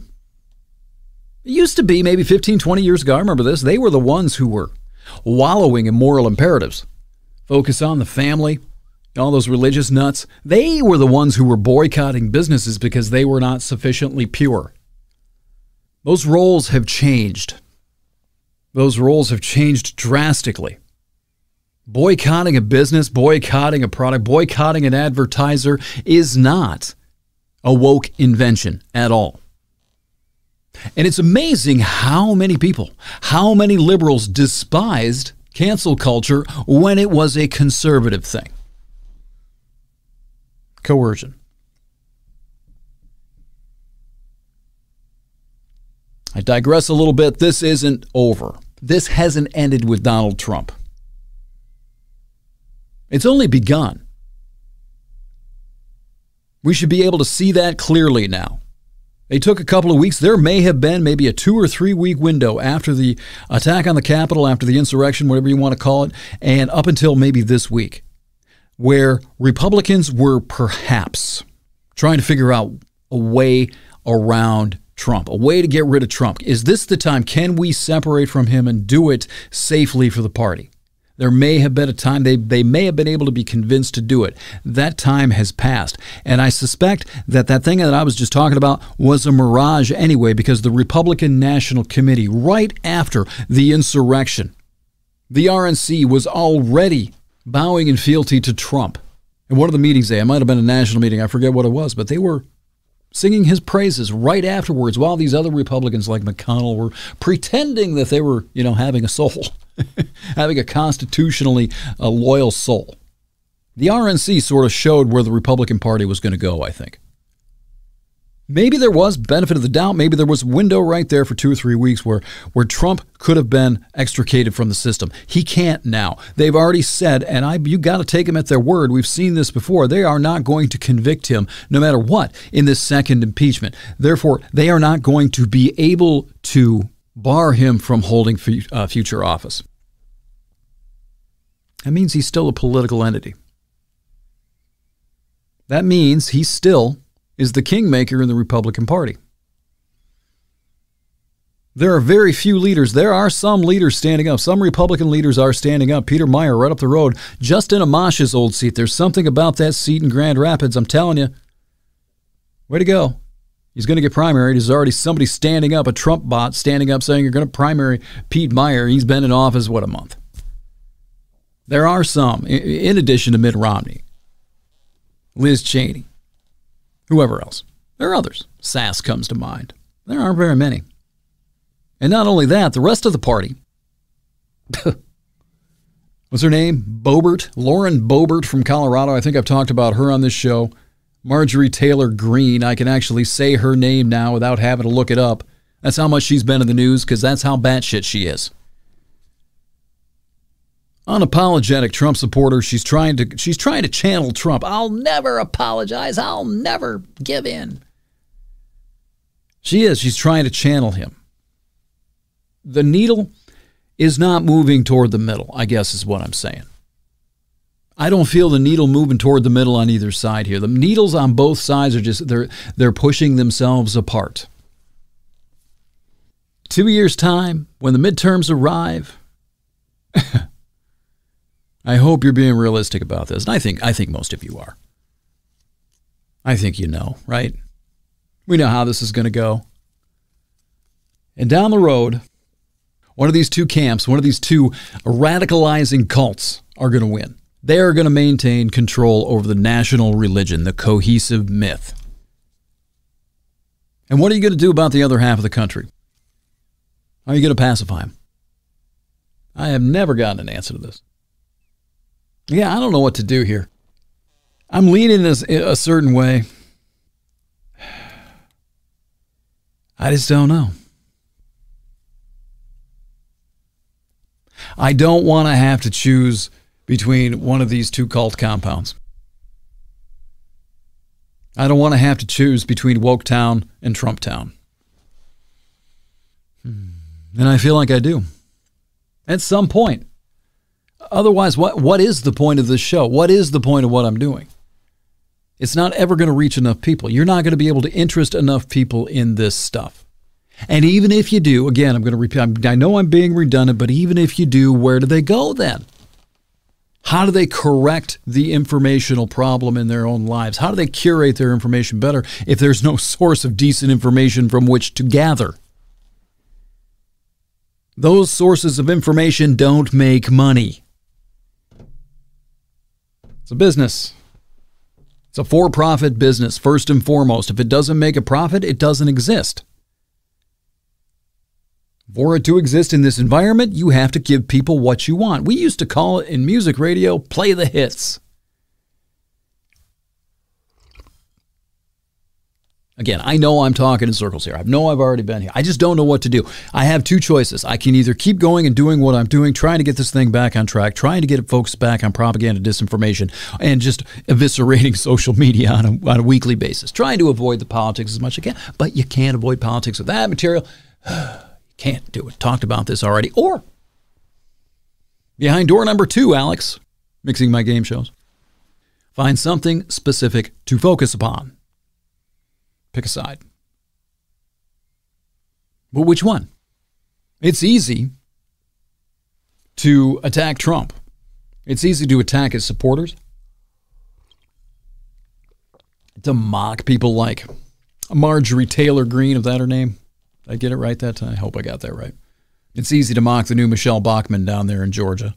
it used to be maybe 15, 20 years ago, I remember this, they were the ones who were wallowing in moral imperatives. Focus on the family, all those religious nuts. They were the ones who were boycotting businesses because they were not sufficiently pure. Those roles have changed. Those roles have changed drastically. Boycotting a business, boycotting a product, boycotting an advertiser is not a woke invention at all. And it's amazing how many people, how many liberals despised cancel culture when it was a conservative thing. Coercion. I digress a little bit. This isn't over. This hasn't ended with Donald Trump. It's only begun. We should be able to see that clearly now. They took a couple of weeks. There may have been maybe a 2 or 3 week window after the attack on the Capitol, after the insurrection, whatever you want to call it, and up until maybe this week, where Republicans were perhaps trying to figure out a way around Trump, a way to get rid of Trump. Is this the time? Can we separate from him and do it safely for the party? There may have been a time they may have been able to be convinced to do it. That time has passed. And I suspect that that thing that I was just talking about was a mirage anyway, because the Republican National Committee, right after the insurrection, the RNC was already bowing in fealty to Trump. And one of the meetings they, it might have been a national meeting, I forget what it was, but they were singing his praises right afterwards while these other Republicans like McConnell were pretending that they were, you know, having a soul. Having a constitutionally loyal soul. The RNC sort of showed where the Republican Party was going to go, I think. Maybe there was benefit of the doubt. Maybe there was a window right there for 2 or 3 weeks where Trump could have been extricated from the system. He can't now. They've already said, and you got to take him at their word. We've seen this before. They are not going to convict him no matter what in this second impeachment. Therefore, they are not going to be able to bar him from holding future office. That means he's still a political entity. That means he still is the kingmaker in the Republican Party. There are very few leaders. There are some leaders standing up. Some Republican leaders are standing up. Peter Meijer, right up the road. Justin Amash's old seat. There's something about that seat in Grand Rapids. I'm telling you. Way to go. He's going to get primaried. There's already somebody standing up, a Trump bot standing up saying you're going to primary Pete Meijer. He's been in office, what, a month? There are some, in addition to Mitt Romney, Liz Cheney, whoever else. There are others. Sasse comes to mind. There aren't very many. And not only that, the rest of the party. What's her name? Boebert. Lauren Boebert from Colorado. I think I've talked about her on this show. Marjorie Taylor Greene. I can actually say her name now without having to look it up. That's how much she's been in the news because that's how batshit she is. Unapologetic Trump supporter. She's trying to channel Trump. I'll never apologize. I'll never give in. She is. She's trying to channel him. The needle is not moving toward the middle, I guess is what I'm saying. I don't feel the needle moving toward the middle on either side here. The needles on both sides are just, they're pushing themselves apart. 2 years' time, when the midterms arrive, I hope you're being realistic about this. And I think most of you are. I think you know, right? We know how this is going to go. And down the road, one of these two camps, one of these two radicalizing cults are going to win. They are going to maintain control over the national religion, the cohesive myth. And what are you going to do about the other half of the country? How are you going to pacify them? I have never gotten an answer to this. Yeah, I don't know what to do here. I'm leaning a certain way. I just don't know. I don't want to have to choose between one of these two cult compounds. I don't want to have to choose between Woketown and Trumptown. And I feel like I do. At some point. Otherwise, what is the point of this show? What is the point of what I'm doing? It's not ever going to reach enough people. You're not going to be able to interest enough people in this stuff. And even if you do, again, I'm going to repeat, I know I'm being redundant, but even if you do, where do they go then? How do they correct the informational problem in their own lives? How do they curate their information better if there's no source of decent information from which to gather? Those sources of information don't make money. It's a business. It's a for-profit business, first and foremost. If it doesn't make a profit, it doesn't exist. For it to exist in this environment, you have to give people what you want. We used to call it in music radio, play the hits. Again, I know I'm talking in circles here. I know I've already been here. I just don't know what to do. I have two choices. I can either keep going and doing what I'm doing, trying to get this thing back on track, trying to get it focused back on propaganda, disinformation, and just eviscerating social media on a weekly basis, trying to avoid the politics as much as I can. But you can't avoid politics with that material. Can't do it. Talked about this already. Or behind door number two, Alex, mixing my game shows, find something specific to focus upon. Pick a side. But which one? It's easy to attack Trump. It's easy to attack his supporters, to mock people like Marjorie Taylor Greene, is that her name? Did I get it right that time? I hope I got that right. It's easy to mock the new Michelle Bachmann down there in Georgia.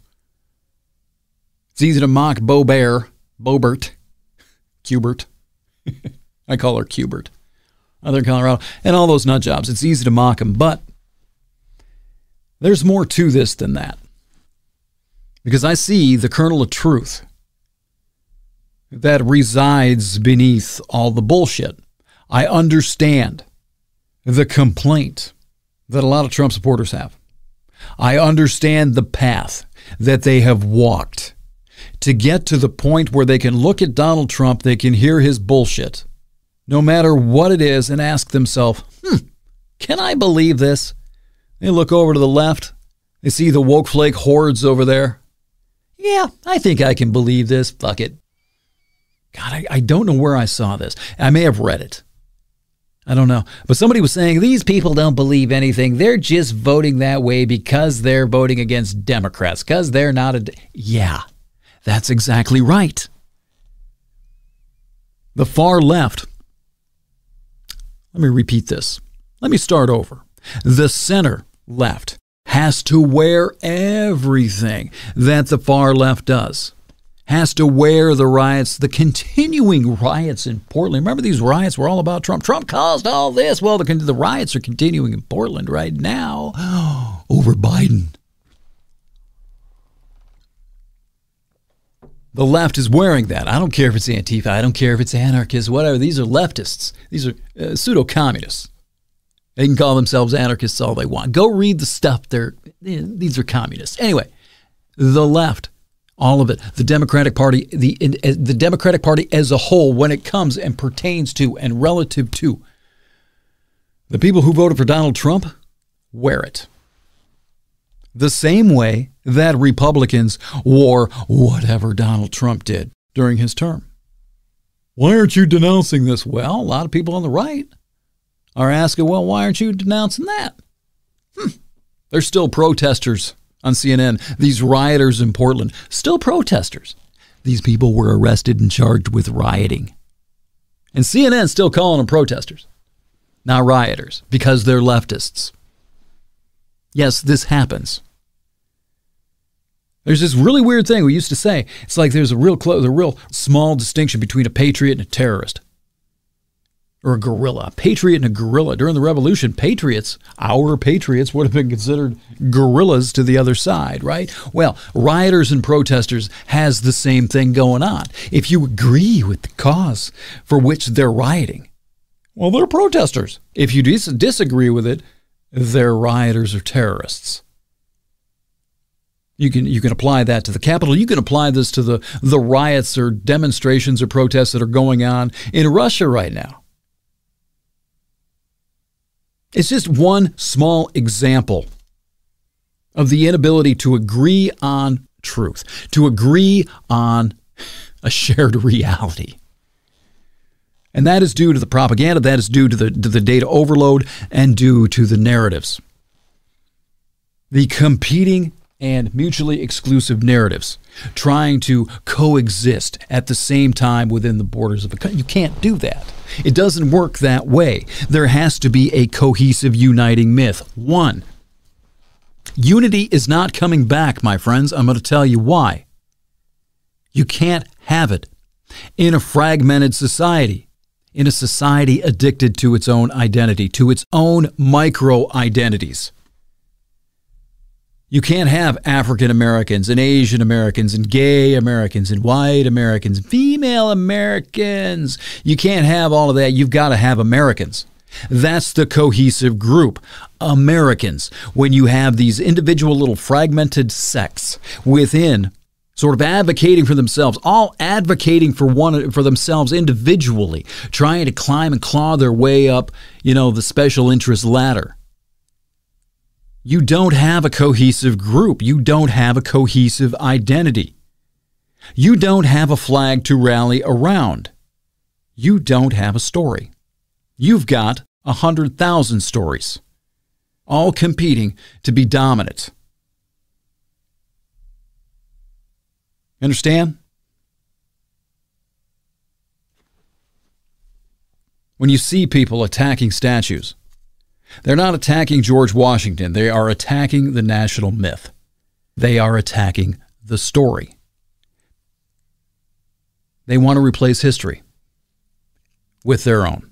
It's easy to mock Boebert. I call her Cubert. Other Colorado. And all those nut jobs. It's easy to mock them, but there's more to this than that. Because I see the kernel of truth that resides beneath all the bullshit. I understand the complaint that a lot of Trump supporters have. I understand the path that they have walked to get to the point where they can look at Donald Trump, they can hear his bullshit, no matter what it is, and ask themselves, can I believe this? They look over to the left. They see the woke flake hordes over there. Yeah, I think I can believe this. Fuck it. God, I don't know where I saw this. I may have read it. I don't know. But somebody was saying, these people don't believe anything. They're just voting that way because they're voting against Democrats, because they're not yeah, that's exactly right. The far left. Let me repeat this. Let me start over. The center left has to wear everything that the far left does. Has to wear the riots, the continuing riots in Portland. Remember, these riots were all about Trump. Trump caused all this. Well, the riots are continuing in Portland right now over Biden. The left is wearing that. I don't care if it's Antifa. I don't care if it's anarchists, whatever. These are leftists. These are pseudo-communists. They can call themselves anarchists all they want. Go read the stuff. These are communists. Anyway, the left, all of it, the Democratic Party, the Democratic Party as a whole, when it comes and pertains to and relative to the people who voted for Donald Trump, wear it. The same way that Republicans wore whatever Donald Trump did during his term. Why aren't you denouncing this? Well, a lot of people on the right are asking, well, why aren't you denouncing that? They're still protesters on CNN. These rioters in Portland, still protesters. These people were arrested and charged with rioting. And CNN's still calling them protesters, not rioters, because they're leftists. Yes, this happens. There's this really weird thing we used to say. It's like there's a real small distinction between a patriot and a terrorist. Or a guerrilla. A patriot and a guerrilla. During the Revolution, patriots, our patriots, would have been considered guerrillas to the other side, right? Well, rioters and protesters has the same thing going on. If you agree with the cause for which they're rioting, well, they're protesters. If you disagree with it, they're rioters or terrorists. You can apply that to the Capitol. You can apply this to the riots or demonstrations or protests that are going on in Russia right now. It's just one small example of the inability to agree on truth, to agree on a shared reality. And that is due to the propaganda, that is due to the data overload, and due to the narratives. The competing and mutually exclusive narratives trying to coexist at the same time within the borders of a country. You can't do that. It doesn't work that way. There has to be a cohesive, uniting myth. One, unity is not coming back, my friends. I'm going to tell you why. You can't have it in a fragmented society. In a society addicted to its own identity, to its own micro-identities. You can't have African Americans and Asian Americans and gay Americans and white Americans and female Americans. You can't have all of that. You've got to have Americans. That's the cohesive group, Americans. When you have these individual little fragmented sects within, sort of advocating for themselves, all advocating for themselves individually, trying to climb and claw their way up, you know, the special interest ladder. You don't have a cohesive group. You don't have a cohesive identity. You don't have a flag to rally around. You don't have a story. You've got 100,000 stories, all competing to be dominant. Understand? When you see people attacking statues, they're not attacking George Washington. They are attacking the national myth. They are attacking the story. They want to replace history with their own.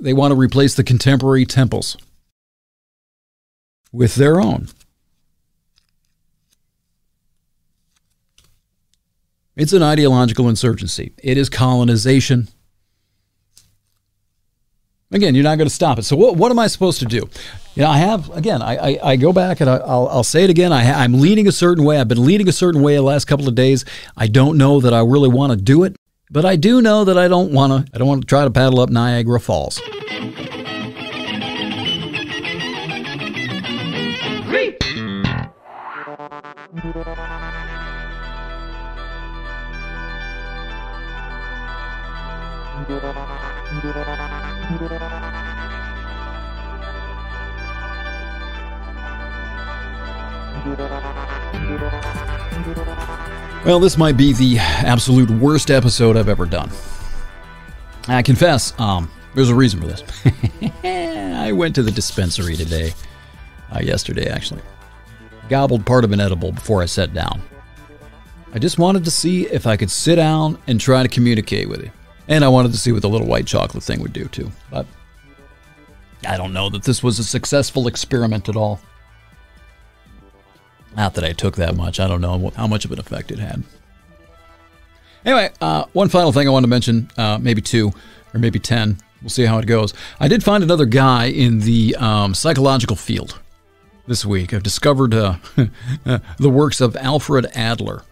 They want to replace the contemporary temples with their own. It's an ideological insurgency. It is colonization. Again, you're not going to stop it. So what am I supposed to do? You know, I have, again, I go back and I'll say it again. I'm leaning a certain way. I've been leaning a certain way the last couple of days. I don't know that I really want to do it, but I do know that I don't want to try to paddle up Niagara Falls. Well, this might be the absolute worst episode I've ever done. I confess, there's a reason for this. I went to the dispensary today, yesterday actually. Gobbled part of an edible before I sat down. I just wanted to see if I could sit down and try to communicate with you. And I wanted to see what the little white chocolate thing would do too. But I don't know that this was a successful experiment at all. Not that I took that much. I don't know how much of an effect it had. Anyway, one final thing I want to mention, maybe 2 or maybe 10. We'll see how it goes. I did find another guy in the psychological field this week. I've discovered the works of Alfred Adler.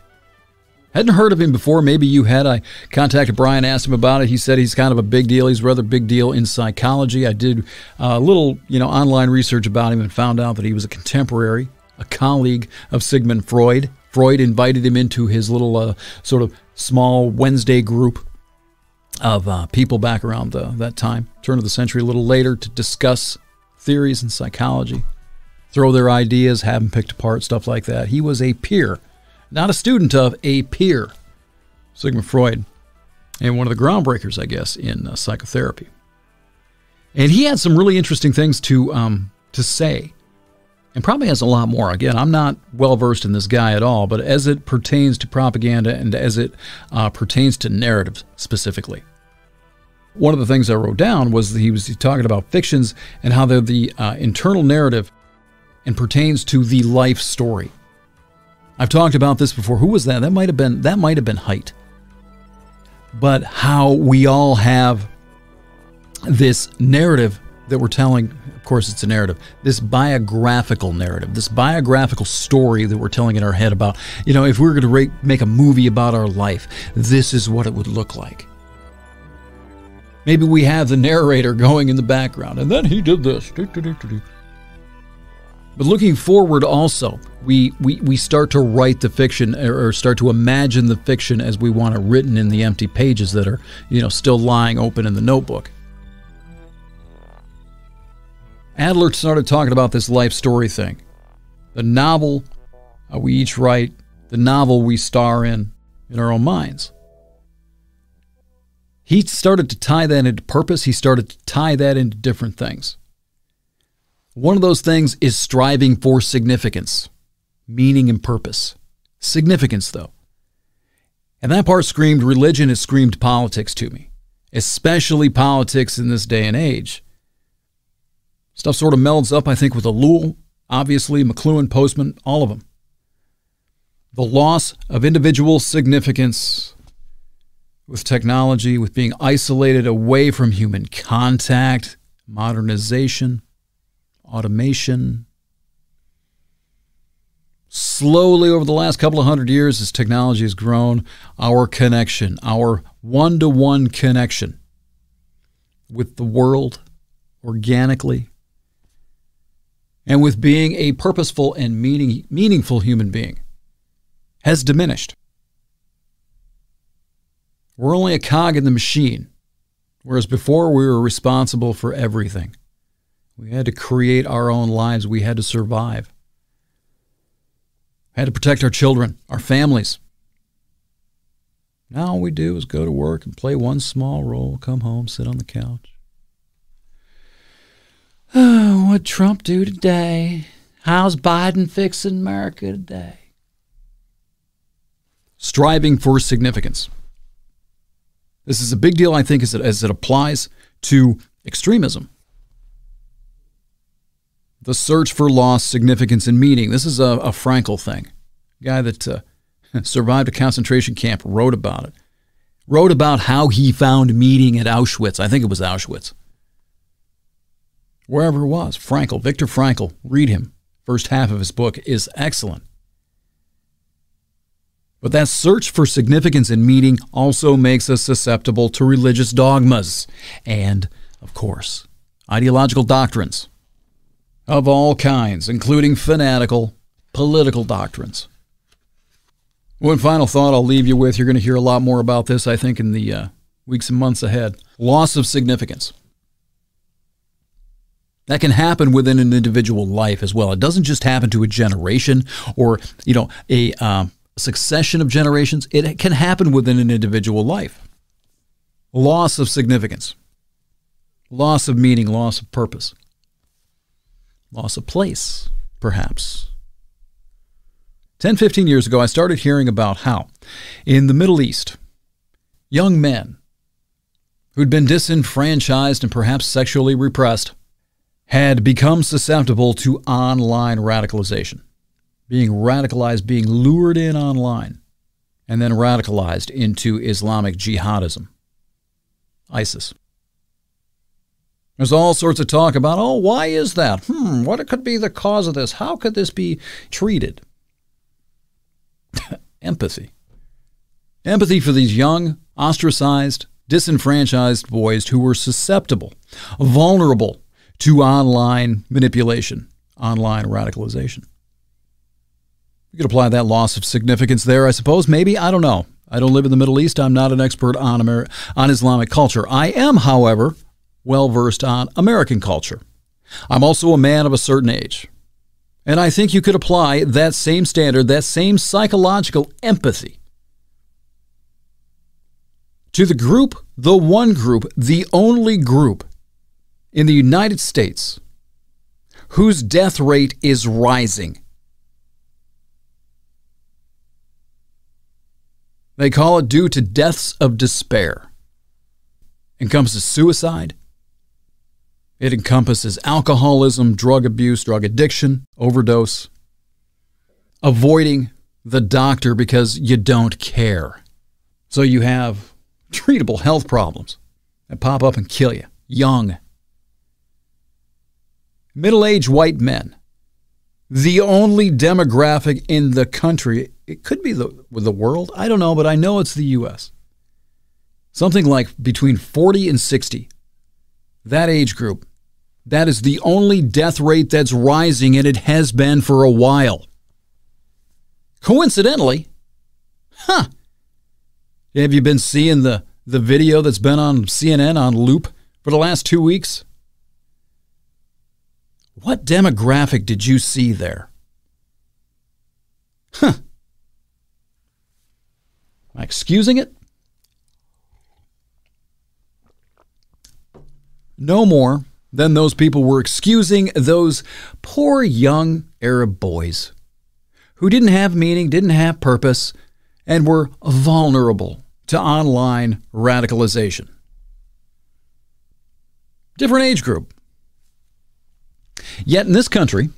Hadn't heard of him before. Maybe you had. I contacted Brian, asked him about it. He said he's kind of a big deal. He's a rather big deal in psychology. I did a little, online research about him and found out that he was a contemporary, a colleague of Sigmund Freud. Freud invited him into his little sort of small Wednesday group of people back around that time, turn of the century, a little later, to discuss theories in psychology, throw their ideas, have them picked apart, stuff like that. He was a peer. Not a student of, a peer. Sigmund Freud, and one of the groundbreakers, I guess, in psychotherapy. And he had some really interesting things to say, and probably has a lot more. Again, I'm not well-versed in this guy at all, but as it pertains to propaganda and as it pertains to narratives specifically. One of the things I wrote down was that he was talking about fictions and how they're the internal narrative and pertains to the life story. I've talked about this before. Who was that? That might have been Haidt. But how we all have this narrative that we're telling. Of course, it's a narrative. This biographical narrative, this biographical story that we're telling in our head about, if we were going to make a movie about our life, this is what it would look like. Maybe we have the narrator going in the background, and then he did this. But looking forward also, we start to write the fiction or start to imagine the fiction as we want it written in the empty pages that are, still lying open in the notebook. Adler started talking about this life story thing. The novel we each write, the novel we star in our own minds. He started to tie that into purpose. He started to tie that into different things. One of those things is striving for significance, meaning and purpose. Significance, though. And that part screamed religion, it screamed politics to me, especially politics in this day and age. Stuff sort of melds up, I think, with Ellul, obviously, McLuhan, Postman, all of them. The loss of individual significance with technology, with being isolated away from human contact, modernization, automation. Slowly over the last couple of hundred years, as technology has grown, our connection, our one-to-one connection with the world organically and with being a purposeful and meaningful human being has diminished. We're only a cog in the machine, whereas before we were responsible for everything. We had to create our own lives. We had to survive. We had to protect our children, our families. Now all we do is go to work and play one small role, come home, sit on the couch. Oh, what'd Trump do today? How's Biden fixing America today? Striving for significance. This is a big deal, I think, as it applies to extremism. The search for lost significance and meaning. This is a Frankl thing. A guy that survived a concentration camp wrote about it. Wrote about how he found meaning at Auschwitz. I think it was Auschwitz. Wherever it was. Frankl, Victor Frankl. Read him. First half of his book is excellent. But that search for significance and meaning also makes us susceptible to religious dogmas and, of course, ideological doctrines. Of all kinds, including fanatical political doctrines. One final thought I'll leave you with. You're going to hear a lot more about this, I think, in the weeks and months ahead. Loss of significance. That can happen within an individual life as well. It doesn't just happen to a generation or, a succession of generations. It can happen within an individual life. Loss of significance. Loss of meaning, loss of purpose. Loss of place, perhaps. 10-15 years ago, I started hearing about how, in the Middle East, young men who'd been disenfranchised and perhaps sexually repressed had become susceptible to online radicalization, being radicalized, being lured in online, and then radicalized into Islamic jihadism, ISIS. There's all sorts of talk about, oh, why is that? What could be the cause of this? How could this be treated? Empathy. Empathy for these young, ostracized, disenfranchised boys who were susceptible, vulnerable to online manipulation, online radicalization. You could apply that loss of significance there, I suppose. Maybe, I don't know. I don't live in the Middle East. I'm not an expert on Islamic culture. I am, however, well-versed on American culture. I'm also a man of a certain age. And I think you could apply that same standard, that same psychological empathy to the group, the one group, the only group in the United States whose death rate is rising. They call it due to deaths of despair. It encompasses suicide. It encompasses alcoholism, drug abuse, drug addiction, overdose, avoiding the doctor because you don't care. So you have treatable health problems that pop up and kill you. Young, middle-aged white men, the only demographic in the country. It could be the world. I don't know, but I know it's the U.S. Something like between 40 and 60, that age group. That is the only death rate that's rising, and it has been for a while. Coincidentally, have you been seeing the video that's been on CNN on loop for the last 2 weeks? What demographic did you see there? Am I excusing it? No more than those people were excusing those poor young Arab boys who didn't have meaning, didn't have purpose, and were vulnerable to online radicalization. Different age group. Yet in this country,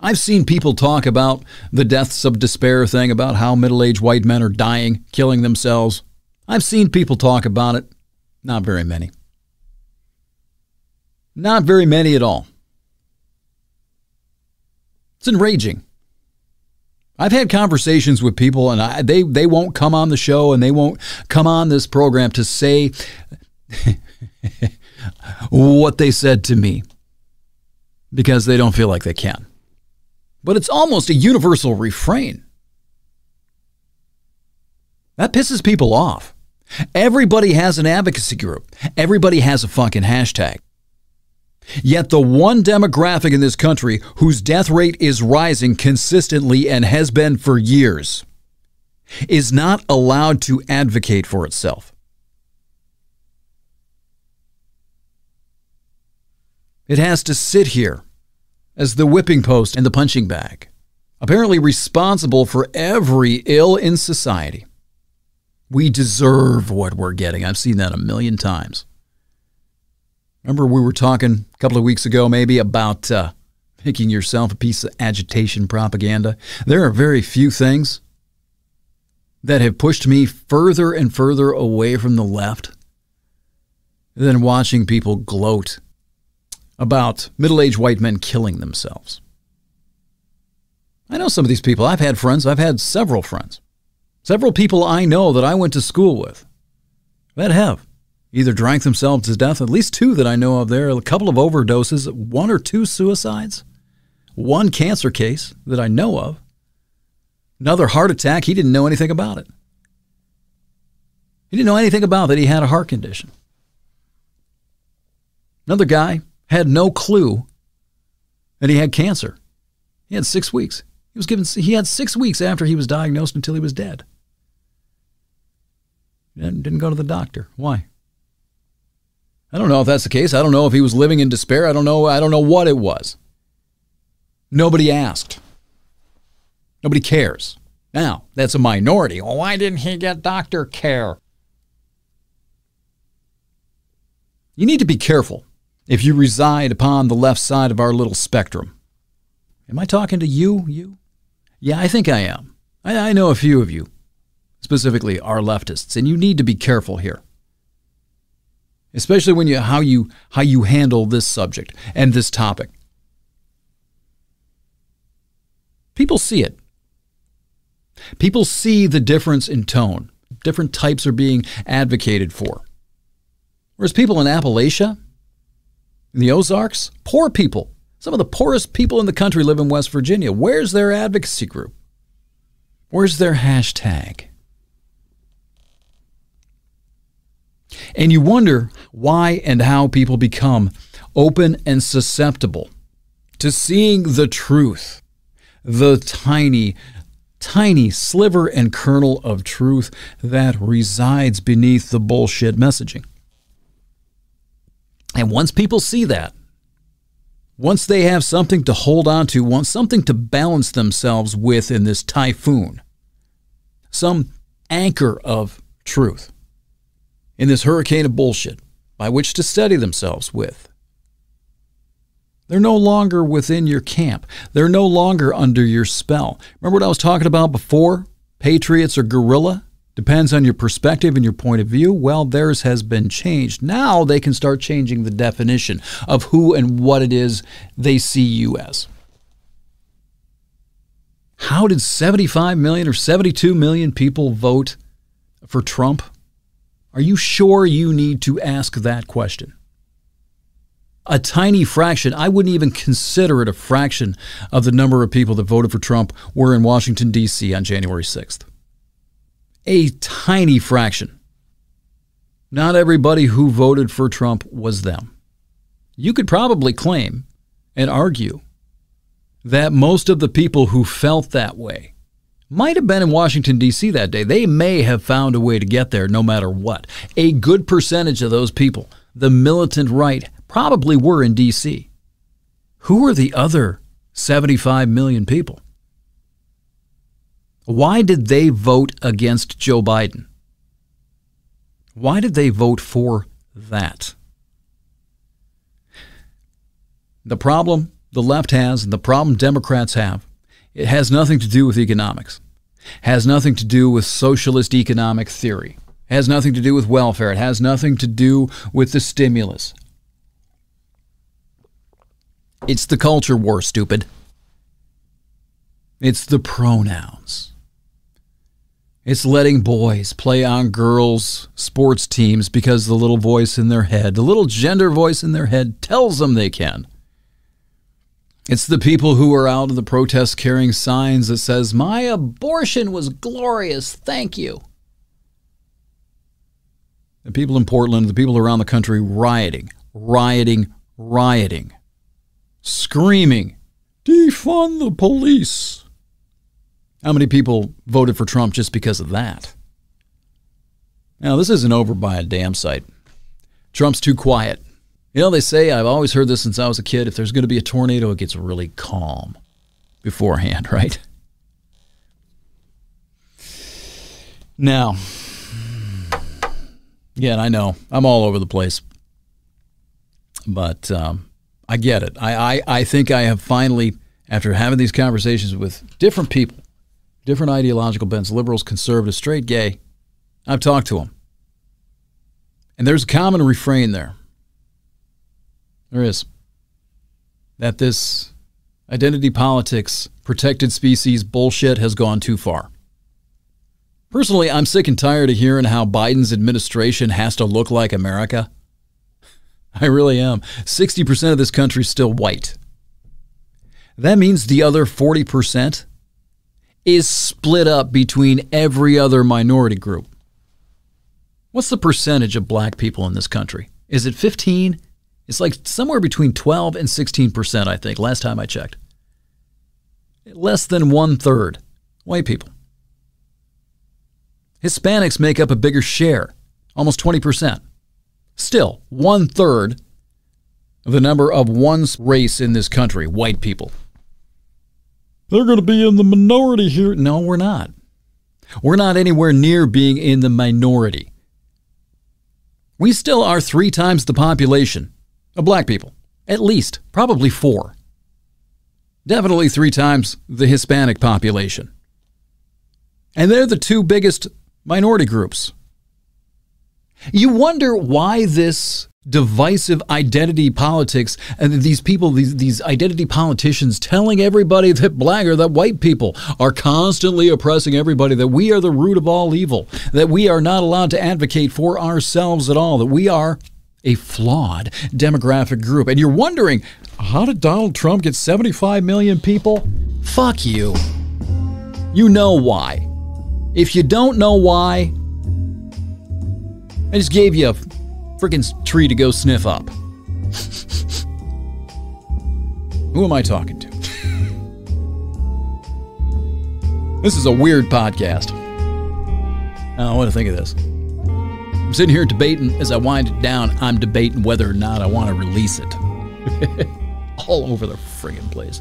I've seen people talk about the deaths of despair thing, about how middle-aged white men are dying, killing themselves. I've seen people talk about it. Not very many. Not very many at all. It's enraging. I've had conversations with people, and they won't come on the show, and they won't come on this program to say what they said to me because they don't feel like they can. But it's almost a universal refrain. That pisses people off. Everybody has an advocacy group. Everybody has a fucking hashtag. Yet the one demographic in this country whose death rate is rising consistently and has been for years is not allowed to advocate for itself. It has to sit here as the whipping post and the punching bag, apparently responsible for every ill in society. We deserve what we're getting. I've seen that a million times. Remember we were talking a couple of weeks ago maybe about making yourself a piece of agitation propaganda? There are very few things that have pushed me further and further away from the left than watching people gloat about middle-aged white men killing themselves. I know some of these people. I've had friends. I've had several friends. Several people I know that I went to school with that have either drank themselves to death, at least two that I know of there, a couple of overdoses, one or two suicides, one cancer case that I know of, another heart attack. He didn't know anything about it. He didn't know anything about that he had a heart condition. Another guy had no clue that he had cancer. He had 6 weeks. He had 6 weeks after he was diagnosed until he was dead. Didn't go to the doctor. Why? I don't know if that's the case. I don't know if he was living in despair. I don't know what it was. Nobody asked. Nobody cares. Now, that's a minority. Well, why didn't he get doctor care? You need to be careful if you reside upon the left side of our little spectrum. Am I talking to you? Yeah, I think I am. I know a few of you, specifically our leftists, and you need to be careful here. especially when you how you handle this subject and this topic. People see it. People see the difference in tone. Different types are being advocated for. Whereas people in Appalachia, in the Ozarks, poor people, some of the poorest people in the country live in West Virginia. Where's their advocacy group? Where's their hashtag? And you wonder why and how people become open and susceptible to seeing the truth, the tiny, tiny sliver and kernel of truth that resides beneath the bullshit messaging. And once people see that, once they have something to hold on to, once something to balance themselves with in this typhoon, some anchor of truth in this hurricane of bullshit by which to steady themselves with, they're no longer within your camp. They're no longer under your spell. Remember what I was talking about before? Patriots or guerrilla? Depends on your perspective and your point of view. Well, theirs has been changed. Now they can start changing the definition of who and what it is they see you as. How did 75 million or 72 million people vote for Trump? Are you sure you need to ask that question? A tiny fraction, I wouldn't even consider it a fraction of the number of people that voted for Trump were in Washington, D.C. on January 6th. A tiny fraction. Not everybody who voted for Trump was them. You could probably claim and argue that most of the people who felt that way might have been in Washington, D.C. that day. They may have found a way to get there no matter what. A good percentage of those people, the militant right, probably were in D.C. Who are the other 75 million people? Why did they vote against Joe Biden? Why did they vote for that? The problem the left has and the problem Democrats have, it has nothing to do with economics. It has nothing to do with socialist economic theory. It has nothing to do with welfare. It has nothing to do with the stimulus. It's the culture war, stupid. It's the pronouns. It's letting boys play on girls' sports teams because the little voice in their head, the little gender voice in their head tells them they can. It's the people who are out in the protests carrying signs that says, "My abortion was glorious, thank you." The people in Portland, the people around the country rioting, rioting, rioting, screaming, "Defund the police." How many people voted for Trump just because of that? Now, this isn't over by a damn sight. Trump's too quiet. You know, they say, I've always heard this since I was a kid, if there's going to be a tornado, it gets really calm beforehand, right? Now, yeah, I know, I'm all over the place. But, I get it. I think I have finally, after having these conversations with different people, different ideological bents, liberals, conservatives, straight, gay, I've talked to them. And there's a common refrain there. There is. That this identity politics, protected species bullshit has gone too far. Personally, I'm sick and tired of hearing how Biden's administration has to look like America. I really am. 60% of this country is still white. That means the other 40% is split up between every other minority group. What's the percentage of black people in this country? Is it 15? It's like somewhere between 12 and 16%, I think, last time I checked. Less than 1/3 white people. Hispanics make up a bigger share, almost 20%. Still, 1/3 of the number of one race in this country, white people. They're going to be in the minority here. No, we're not. We're not anywhere near being in the minority. We still are 3 times the population of black people. At least, probably 4. Definitely 3 times the Hispanic population. And they're the 2 biggest minority groups. You wonder why this divisive identity politics and these people, these identity politicians telling everybody that black or that white people are constantly oppressing everybody, that we are the root of all evil, that we are not allowed to advocate for ourselves at all, that we are a flawed demographic group. And you're wondering, how did Donald Trump get 75 million people? Fuck you. You know why. If you don't know why, I just gave you a freaking tree to go sniff up. Who am I talking to? This is a weird podcast. I want to think of this. I'm sitting here debating, as I wind it down, I'm debating whether or not I want to release it. All over the friggin' place.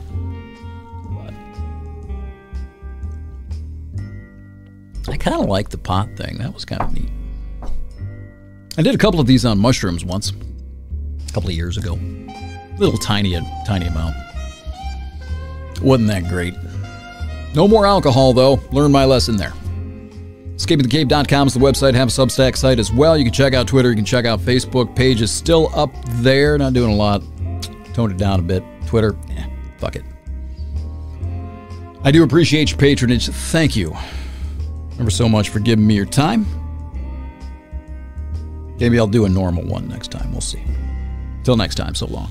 But I kind of like the pot thing. That was kind of neat. I did a couple of these on mushrooms once, a couple of years ago. Little tiny amount. Wasn't that great. No more alcohol, though. Learned my lesson there. EscapingtheCave.com is the website. Have a Substack site as well. You can check out Twitter. You can check out Facebook. Page is still up there. Not doing a lot. Toned it down a bit. Twitter, fuck it. I do appreciate your patronage. Thank you ever so much for giving me your time. Maybe I'll do a normal one next time. We'll see. Till next time, so long.